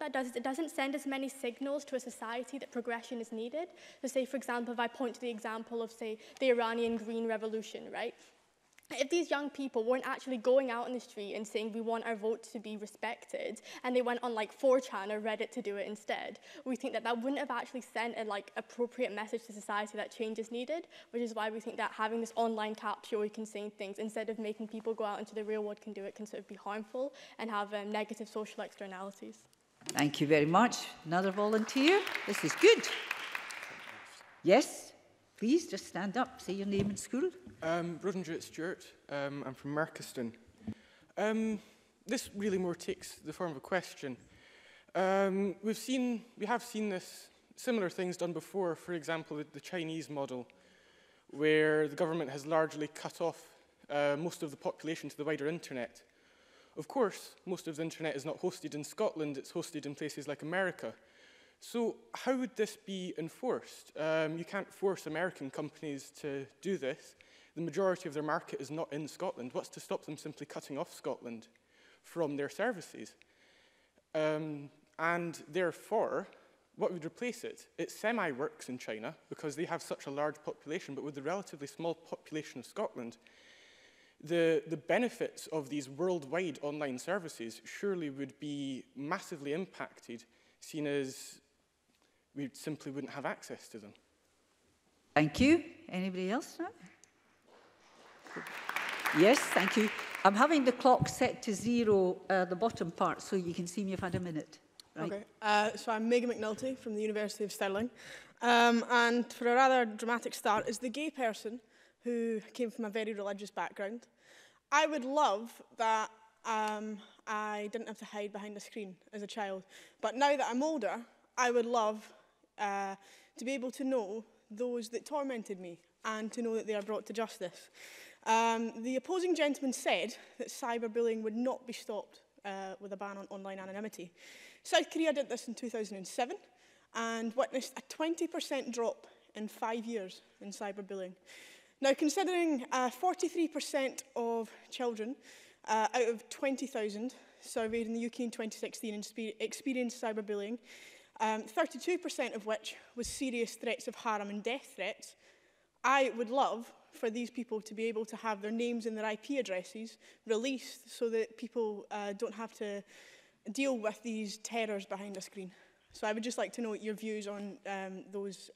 that does is it doesn't send as many signals to a society that progression is needed. So say, for example, if I point to the example of, say, the Iranian Green Revolution, right? If these young people weren't actually going out in the street and saying we want our votes to be respected, and they went on like 4chan or Reddit to do it instead, we think that that wouldn't have actually sent a like appropriate message to society that change is needed, which is why we think that having this online capsule where you can say things instead of making people go out into the real world can do it can sort of be harmful and have negative social externalities. Thank you very much. Another volunteer. This is good. Yes? Please, just stand up, say your name and school. Rodendreth Stewart, I'm from Merchiston. This really more takes the form of a question. We have seen this, similar things done before, for example, the Chinese model, where the government has largely cut off most of the population to the wider internet. Of course, most of the internet is not hosted in Scotland, it's hosted in places like America. So how would this be enforced? You can't force American companies to do this. The majority of their market is not in Scotland. What's to stop them simply cutting off Scotland from their services? And therefore, what would replace it? It semi-works in China because they have such a large population, but with the relatively small population of Scotland, the benefits of these worldwide online services surely would be massively impacted, seen as we simply wouldn't have access to them. Thank you. Anybody else now? Yes, thank you. I'm having the clock set to zero, the bottom part, so you can see me if I had a minute. Right. Okay. So I'm Megan McNulty from the University of Stirling. And for a rather dramatic start, is the gay person who came from a very religious background. I would love that I didn't have to hide behind a screen as a child. But now that I'm older, I would love to be able to know those that tormented me and to know that they are brought to justice. The opposing gentleman said that cyberbullying would not be stopped with a ban on online anonymity. South Korea did this in 2007 and witnessed a 20% drop in 5 years in cyberbullying. Now, considering 43% of children out of 20,000 surveyed in the UK in 2016 experienced cyberbullying, 32% of which was serious threats of harm and death threats. I would love for these people to be able to have their names and their IP addresses released so that people don't have to deal with these terrors behind a screen. So I would just like to know your views on those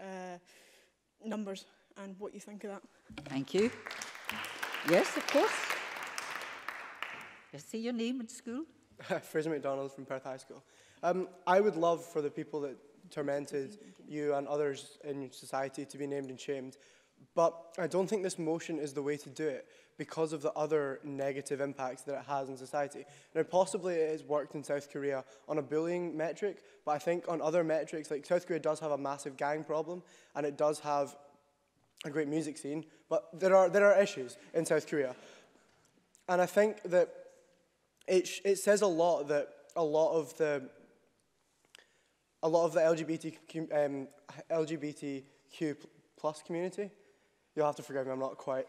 numbers and what you think of that. Thank you. Yes, of course. Say your name and school. Fraser MacDonald from Perth High School. I would love for the people that tormented you and others in society to be named and shamed, but I don't think this motion is the way to do it because of the other negative impacts that it has in society. Now, possibly it has worked in South Korea on a bullying metric, but I think on other metrics, like South Korea does have a massive gang problem and it does have a great music scene, but there are issues in South Korea. And I think that it says a lot that a lot of the LGBTQ, LGBTQ+ community, you'll have to forgive me, I'm not quite,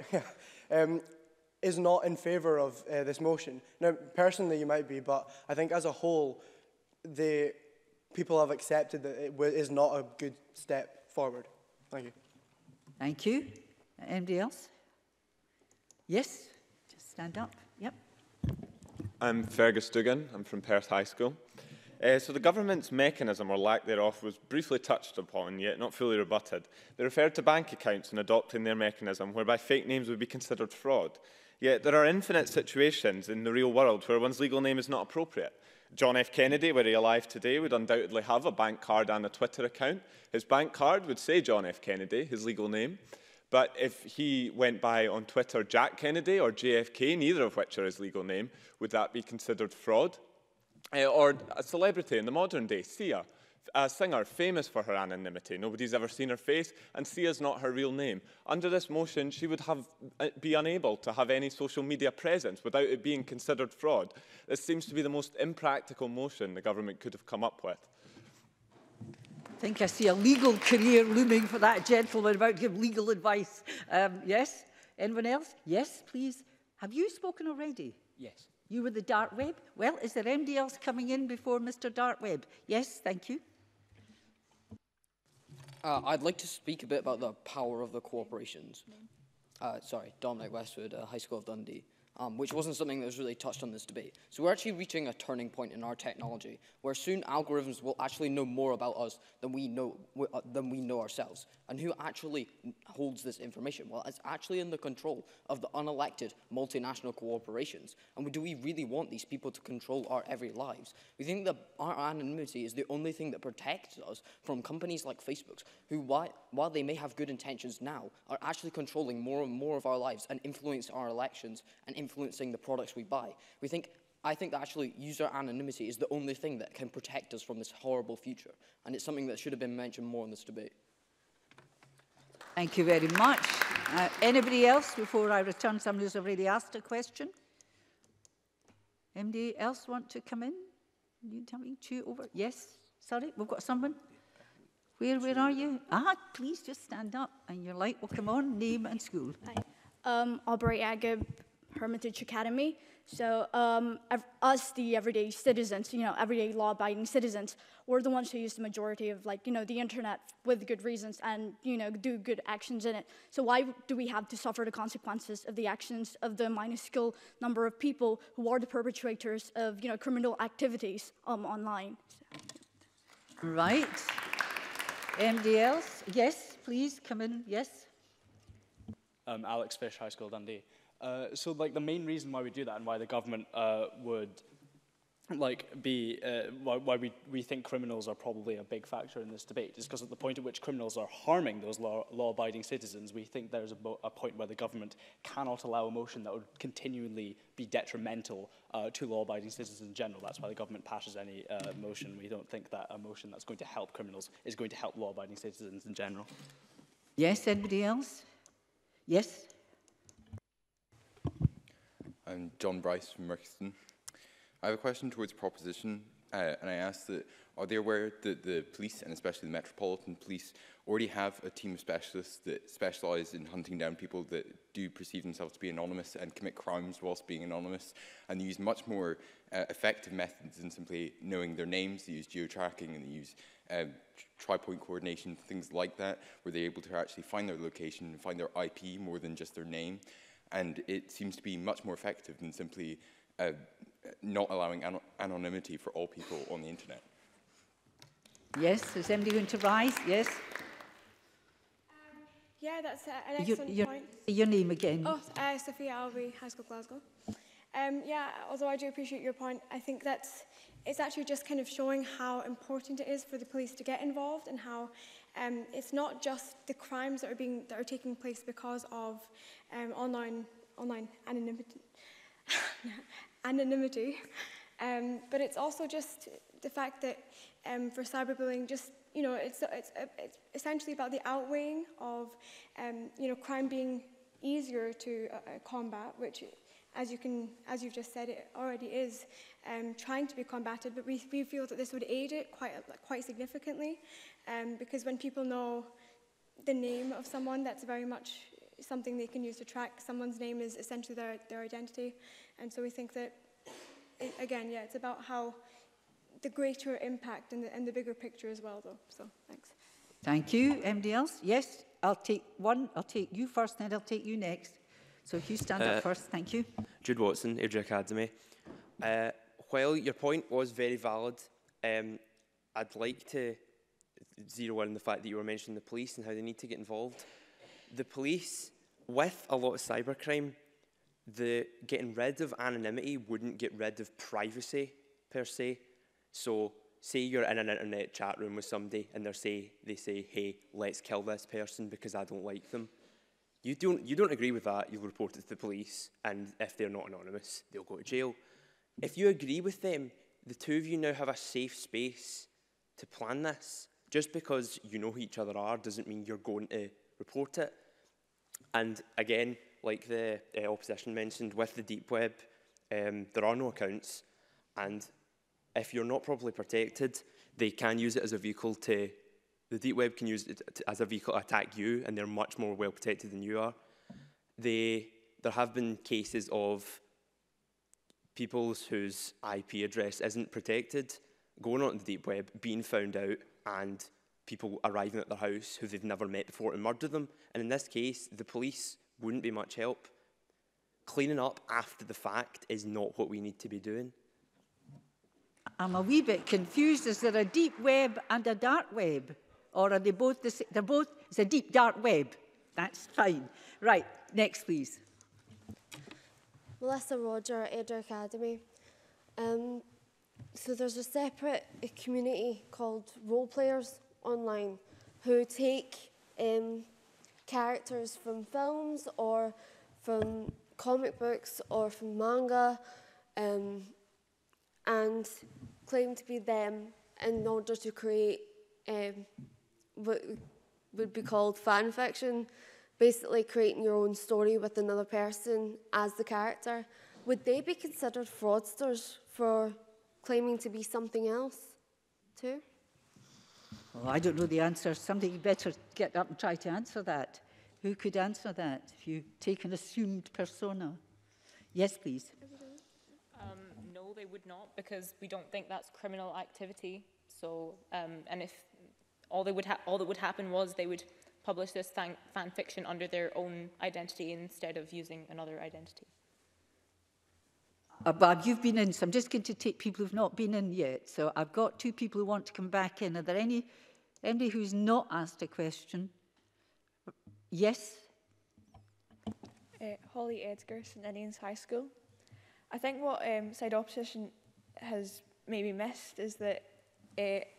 is not in favour of this motion. Now, personally, you might be, but I think as a whole, the people have accepted that it is not a good step forward. Thank you. Thank you. Anybody else? Yes, just stand up. Yep. I'm Fergus Dugan, I'm from Perth High School. So the government's mechanism, or lack thereof, was briefly touched upon, yet not fully rebutted. They referred to bank accounts in adopting their mechanism, whereby fake names would be considered fraud. Yet there are infinite situations in the real world where one's legal name is not appropriate. John F. Kennedy, were he alive today, would undoubtedly have a bank card and a Twitter account. His bank card would say John F. Kennedy, his legal name. But if he went by on Twitter Jack Kennedy or JFK, neither of which are his legal name, would that be considered fraud? Or a celebrity in the modern day, Sia, a singer famous for her anonymity. Nobody's ever seen her face, and Sia's not her real name. Under this motion, she would be unable to have any social media presence without it being considered fraud. This seems to be the most impractical motion the government could have come up with. I think I see a legal career looming for that gentleman about to give legal advice. Yes? Anyone else? Yes, please. Have you spoken already? Yes. You were the dark web? Well, is there anybody else coming in before Mr. Dark Web? Yes, thank you. I'd like to speak a bit about the power of the corporations. Dominic Westwood, High School of Dundee, which wasn't something that was really touched on this debate. So we're actually reaching a turning point in our technology where soon algorithms will actually know more about us than we know ourselves. And who actually holds this information? Well, it's actually in the control of the unelected multinational corporations. And do we really want these people to control our every lives? We think that our anonymity is the only thing that protects us from companies like Facebook's, who, while they may have good intentions now, are actually controlling more and more of our lives and influence our elections and influencing the products we buy. I think that actually user anonymity is the only thing that can protect us from this horrible future. And it's something that should have been mentioned more in this debate. Thank you very much. Anybody else before I return? Somebody who's already asked a question. Anybody else want to come in? You tell me two over. Yes. Sorry, we've got someone. Where are you? Please just stand up, and your light will come on. Name and school. Hi. Aubrey Agib, Hermitage Academy. So us, the everyday citizens, everyday law-abiding citizens, we're the ones who use the majority of the internet with good reasons and do good actions in it. So why do we have to suffer the consequences of the actions of the minus skill number of people who are the perpetrators of criminal activities online? So. Right. MDLs, yes, please come in. Yes. Alex Fish, High School Dundee. The main reason why we do that and why the government why we think criminals are probably a big factor in this debate is because at the point at which criminals are harming those law-abiding citizens, we think there's a point where the government cannot allow a motion that would continually be detrimental to law-abiding citizens in general. That's why the government passes any motion. We don't think that a motion that's going to help criminals is going to help law-abiding citizens in general. Yes, anybody else? Yes. I'm John Bryce from Merchiston. I have a question towards proposition, and I ask that, are they aware that the police, and especially the Metropolitan Police, already have a team of specialists that specialise in hunting down people that do perceive themselves to be anonymous and commit crimes whilst being anonymous, and they use much more effective methods than simply knowing their names. They use geo-tracking, and they use tri-point coordination, things like that, where they're able to actually find their location and find their IP more than just their name. And it seems to be much more effective than simply not allowing anonymity for all people on the internet. Yes, is anybody going to rise? Yes. Yeah, that's an excellent point. Your name again. Sophia Alvey, High School Glasgow. Although I do appreciate your point, I think it's actually just kind of showing how important it is for the police to get involved and how it's not just the crimes that are taking place because of online anonymity, but it's also just the fact that for cyberbullying, it's essentially about the outweighing of crime being easier to combat, which, as you've just said, it already is trying to be combated, but we feel that this would aid it quite significantly, because when people know the name of someone, that's very much something they can use to track. Someone's name is essentially their identity, and so we think that, it's about how the greater impact and the bigger picture as well, though. So thanks. Thank you. Anybody else? Yes, I'll take you first, and then I'll take you next. So if you stand up first, thank you. Jude Watson, Airdrie Academy. While your point was very valid, I'd like to zero in on the fact that you were mentioning the police and how they need to get involved. The police, with a lot of cybercrime, getting rid of anonymity wouldn't get rid of privacy, per se. So, say you're in an internet chat room with somebody and they say, hey, let's kill this person because I don't like them. You don't agree with that, you'll report it to the police, and if they're not anonymous, they'll go to jail. If you agree with them, the two of you now have a safe space to plan this. Just because you know who each other are doesn't mean you're going to report it. And again, like the opposition mentioned, with the deep web, there are no accounts. And if you're not properly protected, they can use it as a vehicle to, the deep web can use it as a vehicle to attack you, and they're much more well protected than you are. There have been cases of people whose IP address isn't protected going on the deep web, being found out, and people arriving at their house who they've never met before and murder them. And in this case, the police wouldn't be much help. Cleaning up after the fact is not what we need to be doing. I'm a wee bit confused. Is there a deep web and a dark web? Or are they both the same? They're both, it's a deep dark web. That's fine. Right, next please. Melissa Roger, Edinburgh Academy. So there's a separate community called role players online who take characters from films or from comic books or from manga and claim to be them in order to create what would be called fan fiction, basically creating your own story with another person as the character. Would they be considered fraudsters for claiming to be something else too? Well, I don't know the answer. Somebody better get up and try to answer that. Who could answer that if you take an assumed persona? Yes, please. No, they would not, because we don't think that's criminal activity. So, and if all that would happen was they would publish this fan fiction under their own identity instead of using another identity. Bob, you've been in, so I'm just going to take people who've not been in yet. So I've got two people who want to come back in. Are there anybody who's not asked a question? Yes? Holly Edgar, St. Indian's High School. I think what side opposition has maybe missed is that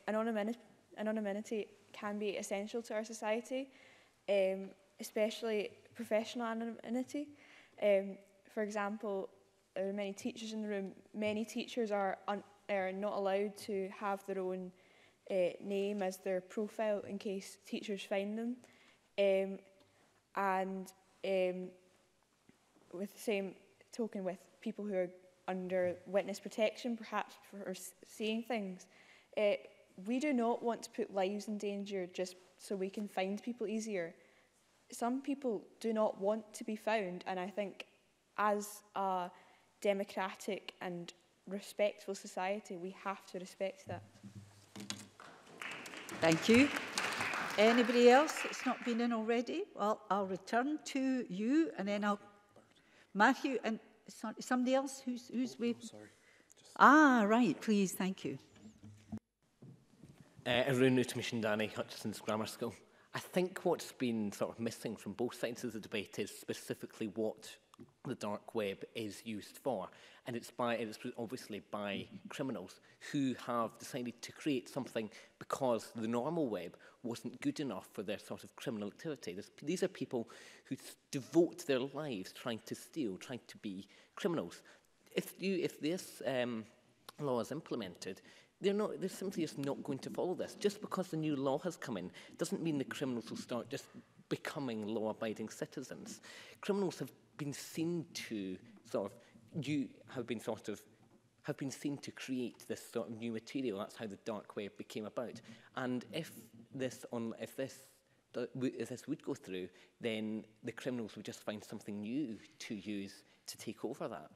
anonymity can be essential to our society, especially professional anonymity. For example, there are many teachers in the room. Many teachers are not allowed to have their own name as their profile in case teachers find them. With the same token, with people who are under witness protection, perhaps for seeing things, we do not want to put lives in danger just so we can find people easier. Some people do not want to be found, and I think as a democratic and respectful society, we have to respect that. Thank you. Anybody else that's not been in already? Well, I'll return to you, and then I'll... Matthew, and somebody else who's waving? Oh, sorry. Just... Ah, right, please, thank you. Arun Uttameshan Dani, Hutchesons' Grammar School. I think what's been sort of missing from both sides of the debate is specifically what the dark web is used for, and it's obviously by criminals who have decided to create something because the normal web wasn't good enough for their sort of criminal activity. These are people who devote their lives trying to steal, trying to be criminals. If this law is implemented, they're simply just not going to follow this. Just because the new law has come in doesn't mean the criminals will start just becoming law-abiding citizens. Criminals have been seen to sort of, have been seen to create this sort of new material. That's how the dark web became about. And if this would go through, then the criminals would just find something new to use to take over that.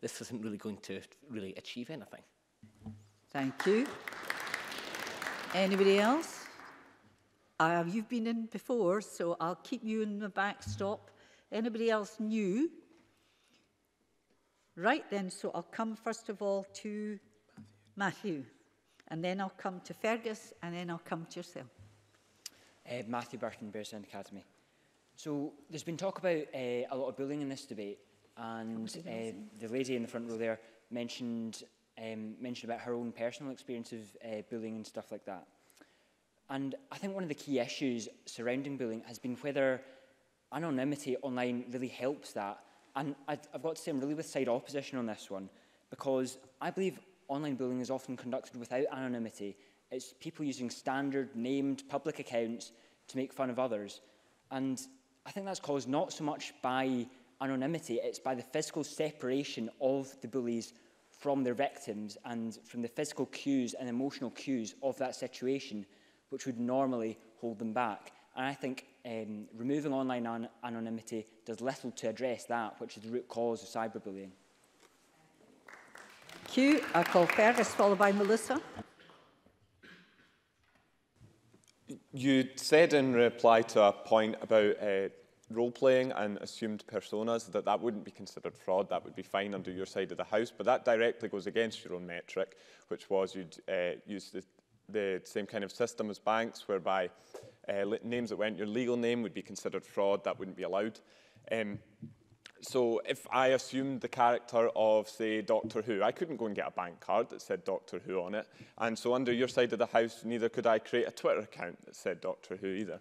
This isn't really going to really achieve anything. Thank you. Anybody else? You've been in before, so I'll keep you in the backstop. Anybody else new? Right then, so I'll come first of all to Matthew, and then I'll come to Fergus, and then I'll come to yourself. Matthew Burton, Bearsden Academy. So there's been talk about a lot of bullying in this debate, and the lady in the front row there mentioned about her own personal experience of bullying and stuff like that. And I think one of the key issues surrounding bullying has been whether anonymity online really helps that. And I've got to say I'm really with side opposition on this one, because I believe online bullying is often conducted without anonymity It's people using standard, named public accounts to make fun of others. And I think that's caused not so much by anonymity, it's by the physical separation of the bullies from their victims and from the physical cues and emotional cues of that situation, which would normally hold them back. And I think removing online anonymity does little to address that, which is the root cause of cyberbullying. Thank you. I call Fergus, followed by Melissa. You said in reply to a point about role-playing and assumed personas that that wouldn't be considered fraud, that would be fine under your side of the house, but that directly goes against your own metric, which was you'd use the same kind of system as banks, whereby names that weren't your legal name would be considered fraud, that wouldn't be allowed. So if I assumed the character of, say, Doctor Who, I couldn't go and get a bank card that said Doctor Who on it. And so under your side of the house, neither could I create a Twitter account that said Doctor Who either.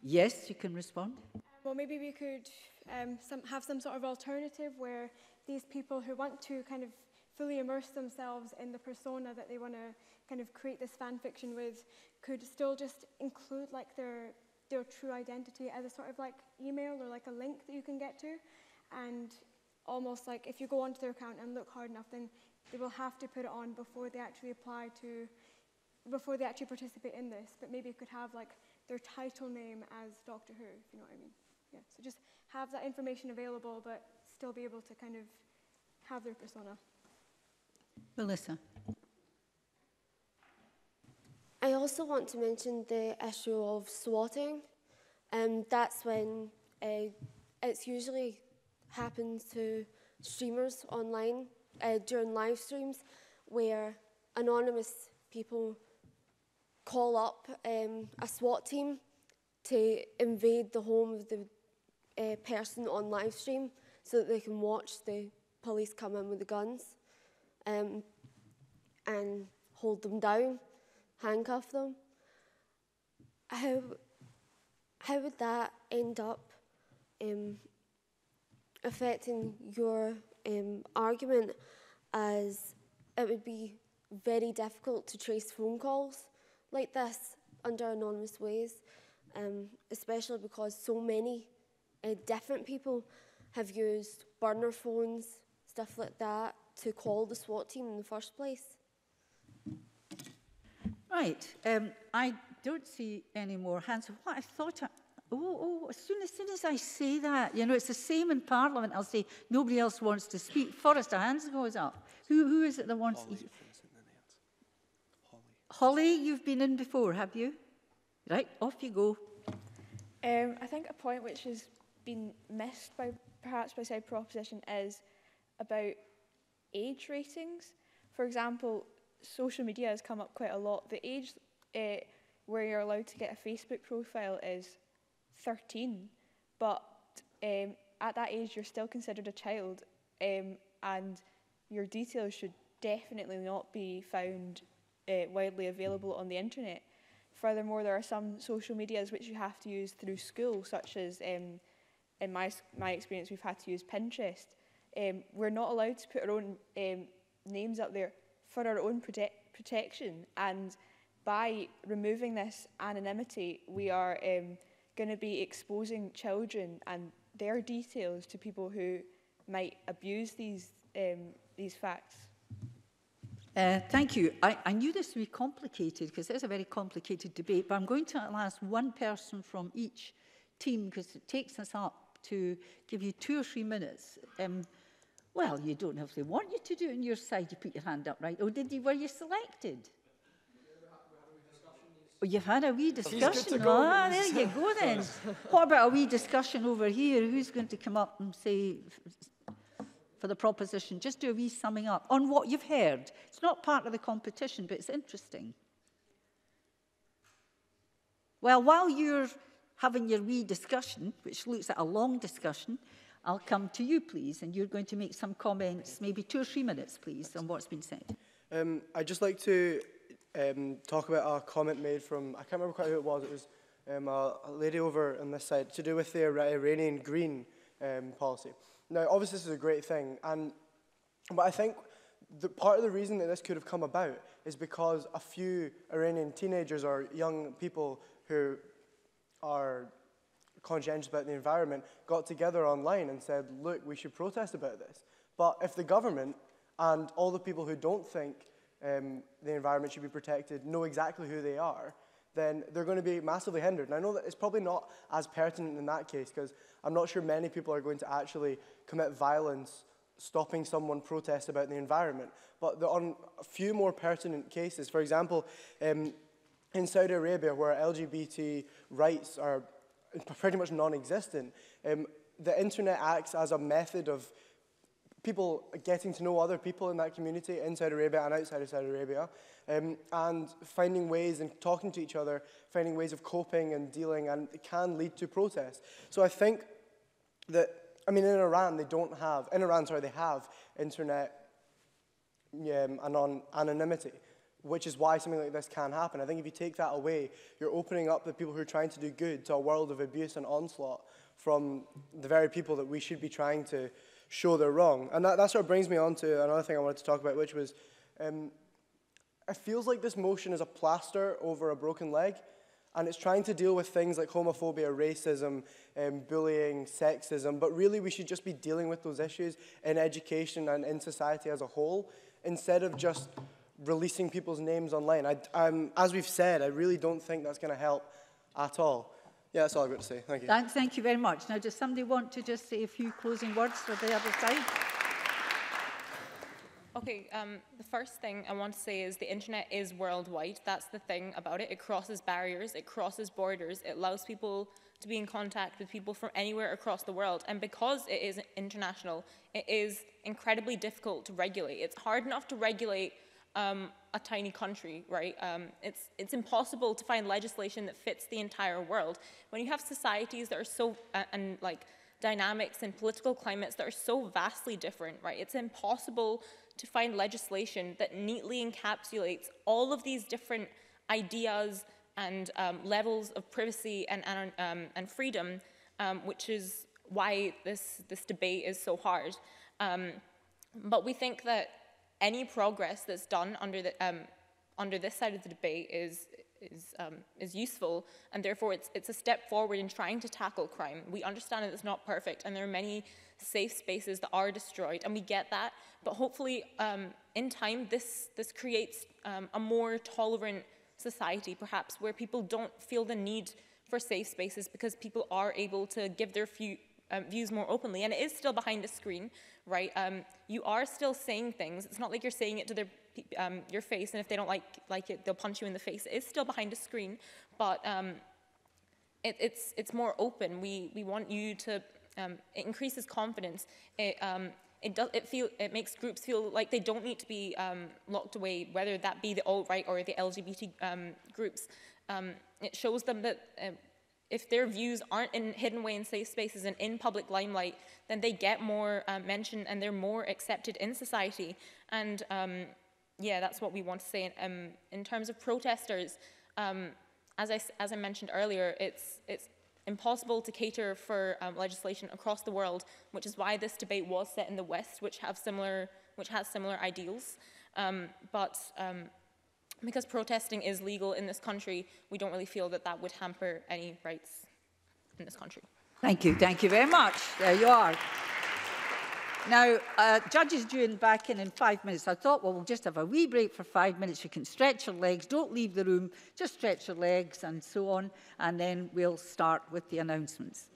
Yes, you can respond. Well, maybe we could have some sort of alternative where these people who want to kind of fully immerse themselves in the persona that they want to kind of create this fan fiction with could still just include like their true identity as a sort of like email or like a link that you can get to, and almost like if you go onto their account and look hard enough, then they will have to put it on before they actually participate in this. But maybe you could have like their title name as Doctor Who, if you know what I mean. Yeah, so just have that information available, but still be able to kind of have their persona. Melissa. I also want to mention the issue of swatting. That's when it usually happens to streamers online during live streams, where anonymous people call up a SWAT team to invade the home of the person on live stream so that they can watch the police come in with the guns and hold them down. Handcuff them. How would that end up affecting your argument, as it would be very difficult to trace phone calls like this under anonymous ways, especially because so many different people have used burner phones, stuff like that, to call the SWAT team in the first place. Right, I don't see any more hands. What I thought, as soon as I say that, you know, it's the same in Parliament. I'll say nobody else wants to speak. Forrest, a hand goes up. Who is it that wants? Holly, Holly, you've been in before, have you? Right, off you go. I think a point which has been missed by perhaps by side proposition is about age ratings. For example, social media has come up quite a lot. The age where you're allowed to get a Facebook profile is 13, but at that age you're still considered a child, and your details should definitely not be found widely available on the internet. Furthermore, there are some social medias which you have to use through school, such as in my experience we've had to use Pinterest. We're not allowed to put our own names up there for our own protection, and by removing this anonymity, we are going to be exposing children and their details to people who might abuse these facts. Thank you. I knew this would be complicated because it is a very complicated debate, but I'm going to ask one person from each team because it takes us up to give you 2 or 3 minutes. Well, you don't know if they want you to do it on your side. You put your hand up, right? Oh, were you selected? Oh, you've had a wee discussion. Ah, there you go then. What about a wee discussion over here? Who's going to come up and say, for the proposition, just do a wee summing up on what you've heard? It's not part of the competition, but it's interesting. Well, while you're having your wee discussion, which looks at a long discussion, I'll come to you, please, and you're going to make some comments, maybe 2 or 3 minutes, please, on what's been said. I'd just like to talk about a comment made from, I can't remember quite who it was. It was a lady over on this side, to do with the Iranian green policy. Now, obviously, this is a great thing, but I think part of the reason that this could have come about is because a few Iranian teenagers or young people who are conscientious about the environment got together online and said, look, we should protest about this. But if the government and all the people who don't think the environment should be protected know exactly who they are, then they're going to be massively hindered. And I know that it's probably not as pertinent in that case, because I'm not sure many people are going to actually commit violence stopping someone protest about the environment. But there are a few more pertinent cases. For example, in Saudi Arabia, where LGBT rights are pretty much non-existent, the internet acts as a method of people getting to know other people in that community, in Saudi Arabia and outside of Saudi Arabia, and finding ways and talking to each other, finding ways of coping and dealing, and it can lead to protest. So I think that, I mean, in Iran, they have internet anonymity, which is why something like this can happen. I think if you take that away, you're opening up the people who are trying to do good to a world of abuse and onslaught from the very people that we should be trying to show they're wrong. And that sort of brings me on to another thing I wanted to talk about, which was, it feels like this motion is a plaster over a broken leg, and it's trying to deal with things like homophobia, racism, bullying, sexism, but really we should just be dealing with those issues in education and in society as a whole, instead of just releasing people's names online. As we've said, I really don't think that's going to help at all. Yeah, that's all I've got to say. Thank you. Thank you very much. Now, does somebody want to just say a few closing words for the other side? Okay, the first thing I want to say is the internet is worldwide. That's the thing about it. It crosses barriers, it crosses borders, it allows people to be in contact with people from anywhere across the world. And because it is international, it is incredibly difficult to regulate. It's hard enough to regulate a tiny country, right? It's impossible to find legislation that fits the entire world. When you have societies that are so, and like dynamics and political climates that are so vastly different, right? It's impossible to find legislation that neatly encapsulates all of these different ideas and levels of privacy and freedom, which is why this debate is so hard. But we think that any progress that's done under this side of the debate is useful, and therefore it's a step forward in trying to tackle crime. We understand that it's not perfect, and there are many safe spaces that are destroyed, and we get that. But hopefully, in time, this creates a more tolerant society, perhaps, where people don't feel the need for safe spaces because people are able to give their views more openly, and it is still behind a screen, right? You are still saying things. It's not like you're saying it to your face, and if they don't like it, they'll punch you in the face. It is still behind a screen, but it's more open. We want you to, it increases confidence. It makes groups feel like they don't need to be locked away, whether that be the alt-right or the LGBT groups. It shows them that if their views aren't hidden away in safe spaces and in public limelight, then they get more mention and they're more accepted in society. And yeah, that's what we want to say. In terms of protesters, as I mentioned earlier, it's impossible to cater for legislation across the world, which is why this debate was set in the West, which has similar ideals. Because protesting is legal in this country, we don't really feel that that would hamper any rights in this country. Thank you very much. There you are. Now, judges due in back in 5 minutes. I thought, well, we'll just have a wee break for 5 minutes. You can stretch your legs. Don't leave the room. Just stretch your legs and so on. And then we'll start with the announcements.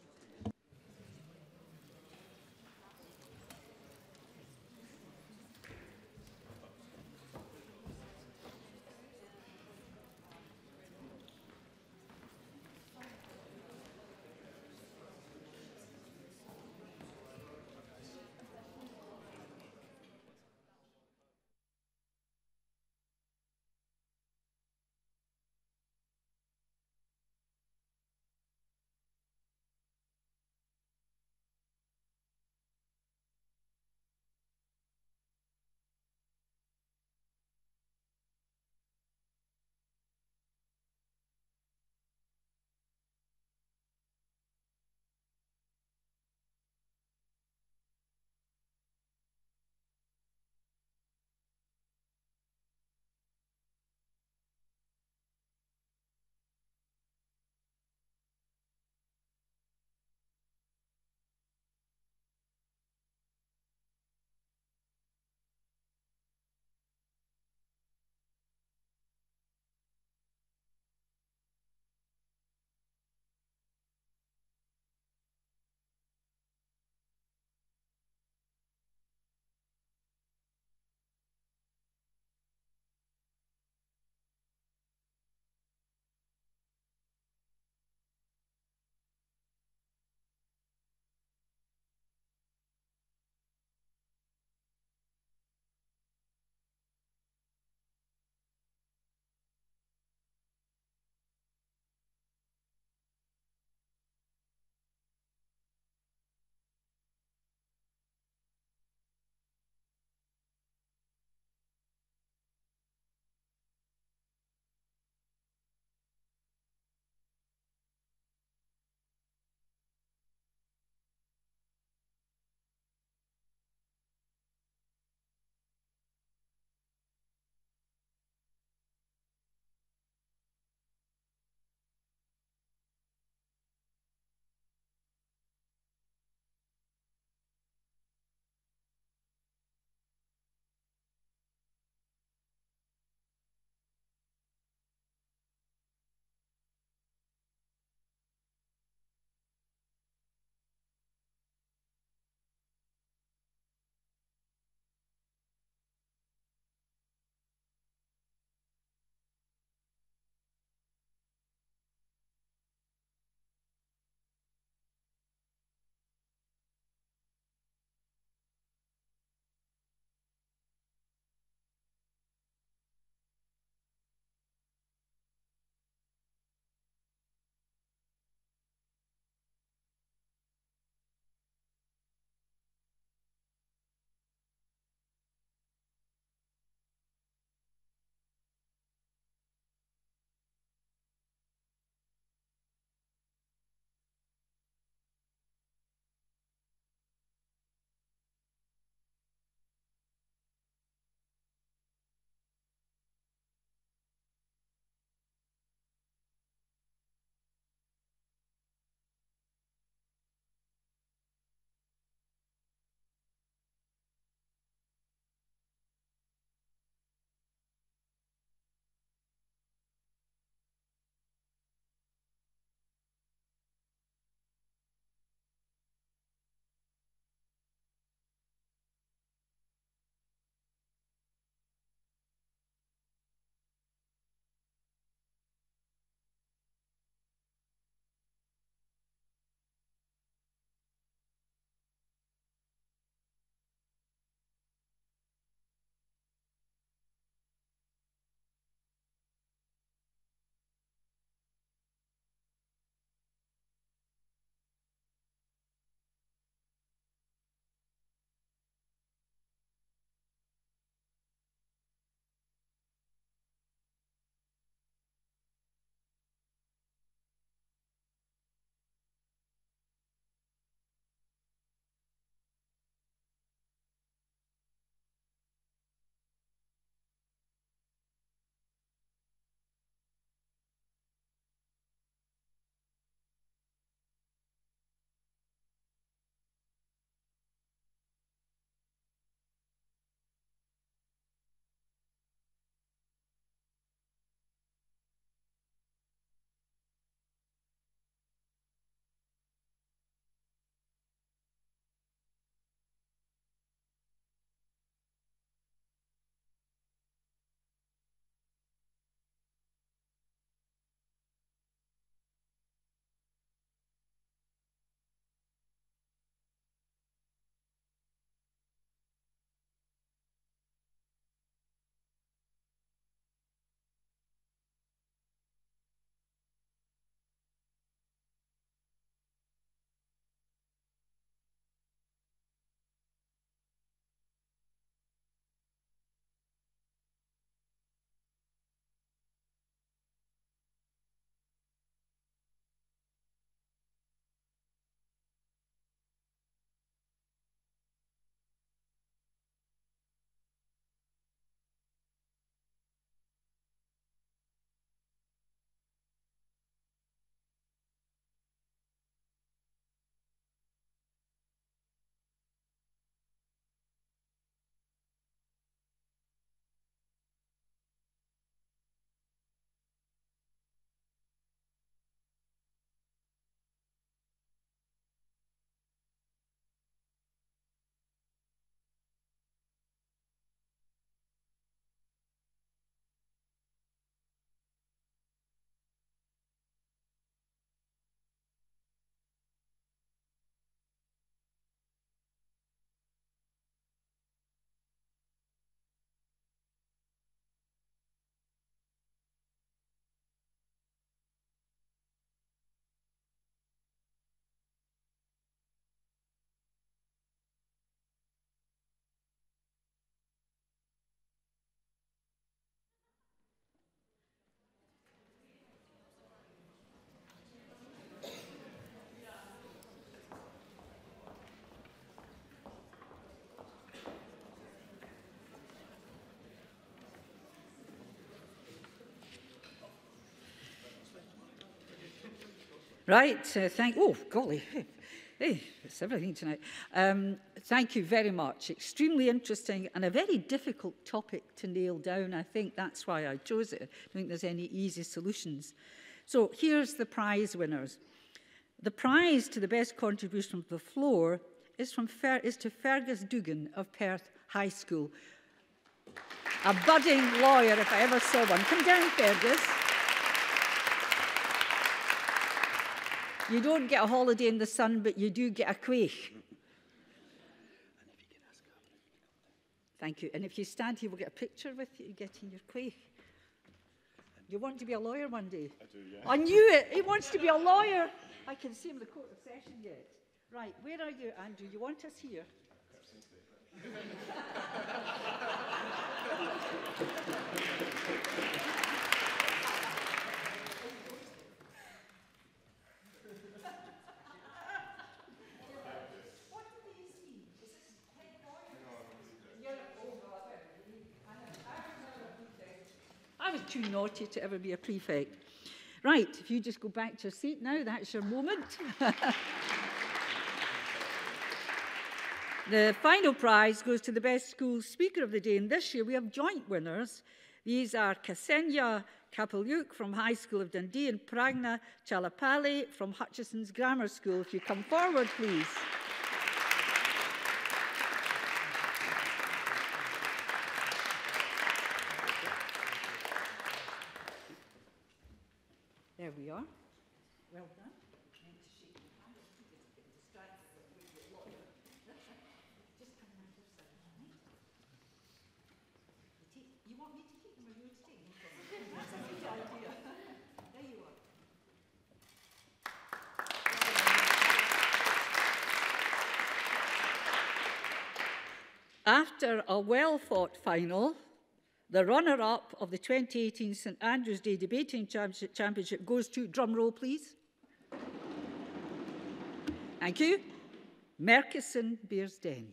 Right, oh, golly, hey, it's everything tonight. Thank you very much. Extremely interesting and a very difficult topic to nail down. I think that's why I chose it. I don't think there's any easy solutions. So here's the prize winners. The prize to the best contribution from the floor is, to Fergus Dugan of Perth High School. A budding lawyer, if I ever saw one. Come down, Fergus. You don't get a holiday in the sun, but you do get a quake. Thank you. And if you stand here, we'll get a picture with you getting your quake. You want to be a lawyer one day? I do, yeah. I knew it. He wants to be a lawyer. I can see him in the court of session yet. Right, where are you, Andrew? You want us here? Too naughty to ever be a prefect. Right, if you just go back to your seat now, that's your moment. The final prize goes to the best school speaker of the day, and this year we have joint winners. These are Ksenia Kapaliuk from High School of Dundee and Pragna Chalapali from Hutchesons' Grammar School. If you come forward, please. There we are. Well done. You want me to keep them or you to take them? That's a good idea. There you are. After a well-thought final, the runner-up of the 2018 St. Andrew's Day Debating Championship goes to, drum roll please. Thank you. Merchiston Bearsden.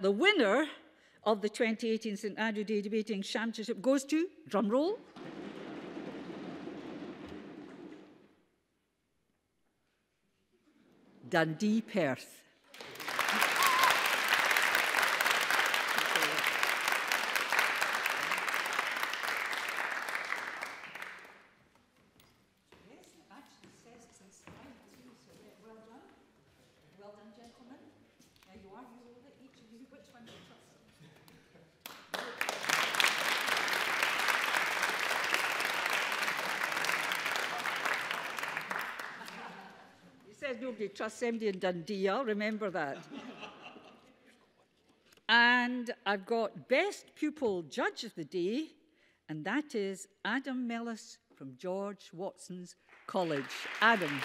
The winner of the 2018 St Andrew Day Debating Championship goes to, drum roll. Dundee Perth. Nobody trusts somebody in Dundee, I'll remember that. And I've got Best Pupil Judge of the Day, and that is Adam Mellis from George Watson's College. Adam.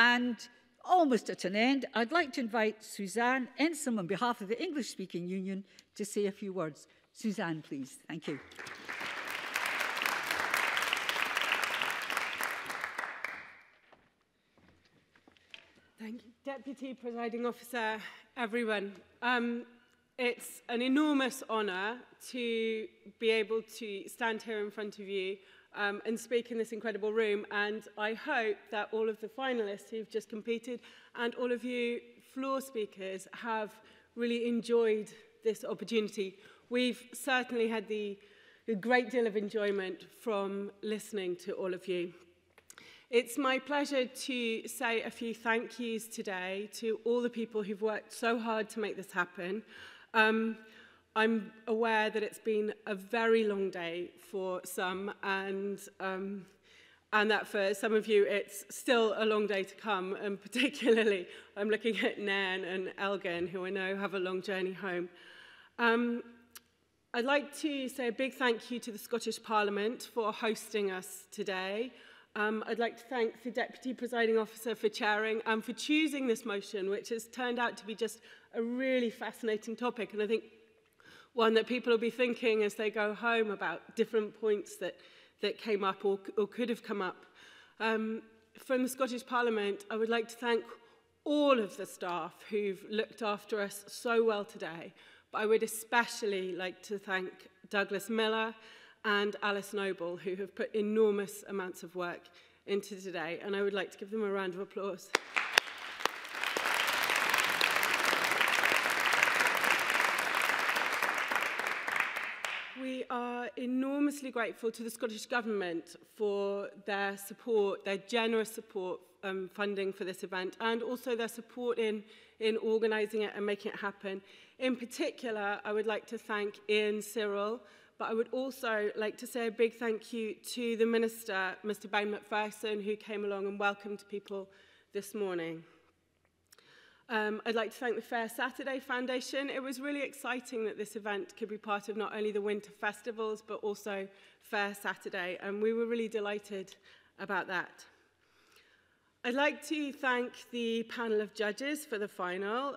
And almost at an end, I'd like to invite Suzanne Ensom on behalf of the English-speaking Union to say a few words. Suzanne, please. Thank you. Thank you, Deputy Presiding Officer, everyone. It's an enormous honour to be able to stand here in front of you and speak in this incredible room, and I hope that all of the finalists who've just competed and all of you floor speakers have really enjoyed this opportunity. We've certainly had a great deal of enjoyment from listening to all of you. It's my pleasure to say a few thank yous today to all the people who've worked so hard to make this happen. I'm aware that it's been a very long day for some, and and that for some of you it's still a long day to come, and particularly I'm looking at Nan and Elgin, who I know have a long journey home. I'd like to say a big thank you to the Scottish Parliament for hosting us today. I'd like to thank the Deputy Presiding Officer for chairing and for choosing this motion, which has turned out to be just a really fascinating topic, and I think one that people will be thinking as they go home about different points that came up or could have come up. From the Scottish Parliament, I would like to thank all of the staff who've looked after us so well today, but I would especially like to thank Douglas Miller and Alice Noble, who have put enormous amounts of work into today, and I would like to give them a round of applause. We are enormously grateful to the Scottish Government for their support, their generous support, funding for this event, and also their support in organising it and making it happen. In particular, I would like to thank Ian Cyril, but I would also like to say a big thank you to the Minister, Mr. Ben McPherson, who came along and welcomed people this morning. I'd like to thank the Fair Saturday Foundation. It was really exciting that this event could be part of not only the Winter Festivals, but also Fair Saturday, and we were really delighted about that. I'd like to thank the panel of judges for the final,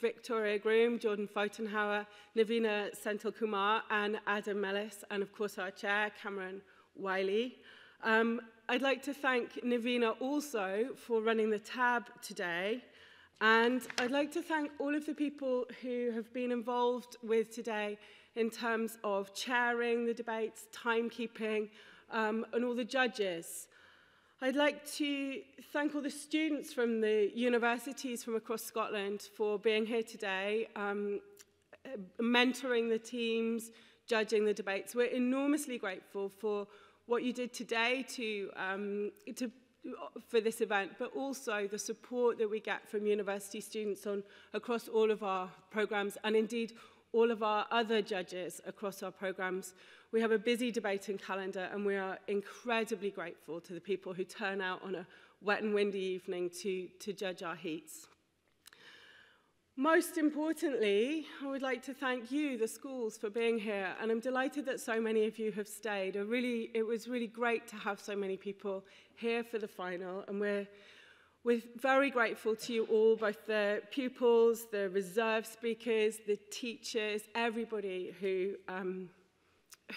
Victoria Groom, Jordan Fortenhauer, Navina Senthilkumar, and Adam Mellis, and of course our chair, Cameron Wyllie. I'd like to thank Navina also for running the tab today, and I'd like to thank all of the people who have been involved with today in terms of chairing the debates, timekeeping, and all the judges. I'd like to thank all the students from the universities from across Scotland for being here today, mentoring the teams, judging the debates. We're enormously grateful for what you did today for this event, but also the support that we get from university students across all of our programmes, and indeed all of our other judges across our programmes. We have a busy debating calendar, and we are incredibly grateful to the people who turn out on a wet and windy evening to judge our heats. Most importantly, I would like to thank you, the schools, for being here, and I'm delighted that so many of you have stayed. It was really great to have so many people here for the final, and we're very grateful to you all, both the pupils, the reserve speakers, the teachers, everybody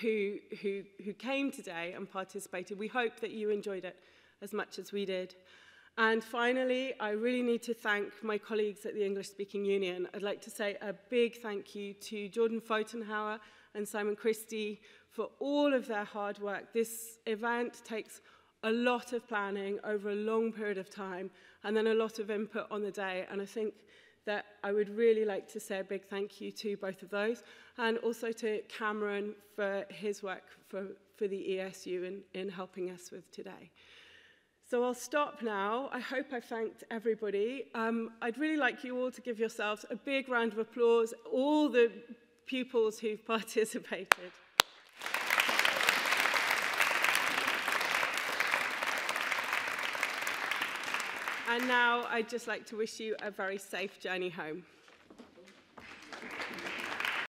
who came today and participated. We hope that you enjoyed it as much as we did. And finally, I really need to thank my colleagues at the English-speaking Union. I'd like to say a big thank you to Jordan Fortenhauer and Simon Christie for all of their hard work. This event takes a lot of planning over a long period of time, and then a lot of input on the day, and I think that I would really like to say a big thank you to both of those, and also to Cameron for his work for the ESU in helping us with today. So I'll stop now. I hope I've thanked everybody. I'd really like you all to give yourselves a big round of applause, all the pupils who've participated. And now I'd just like to wish you a very safe journey home.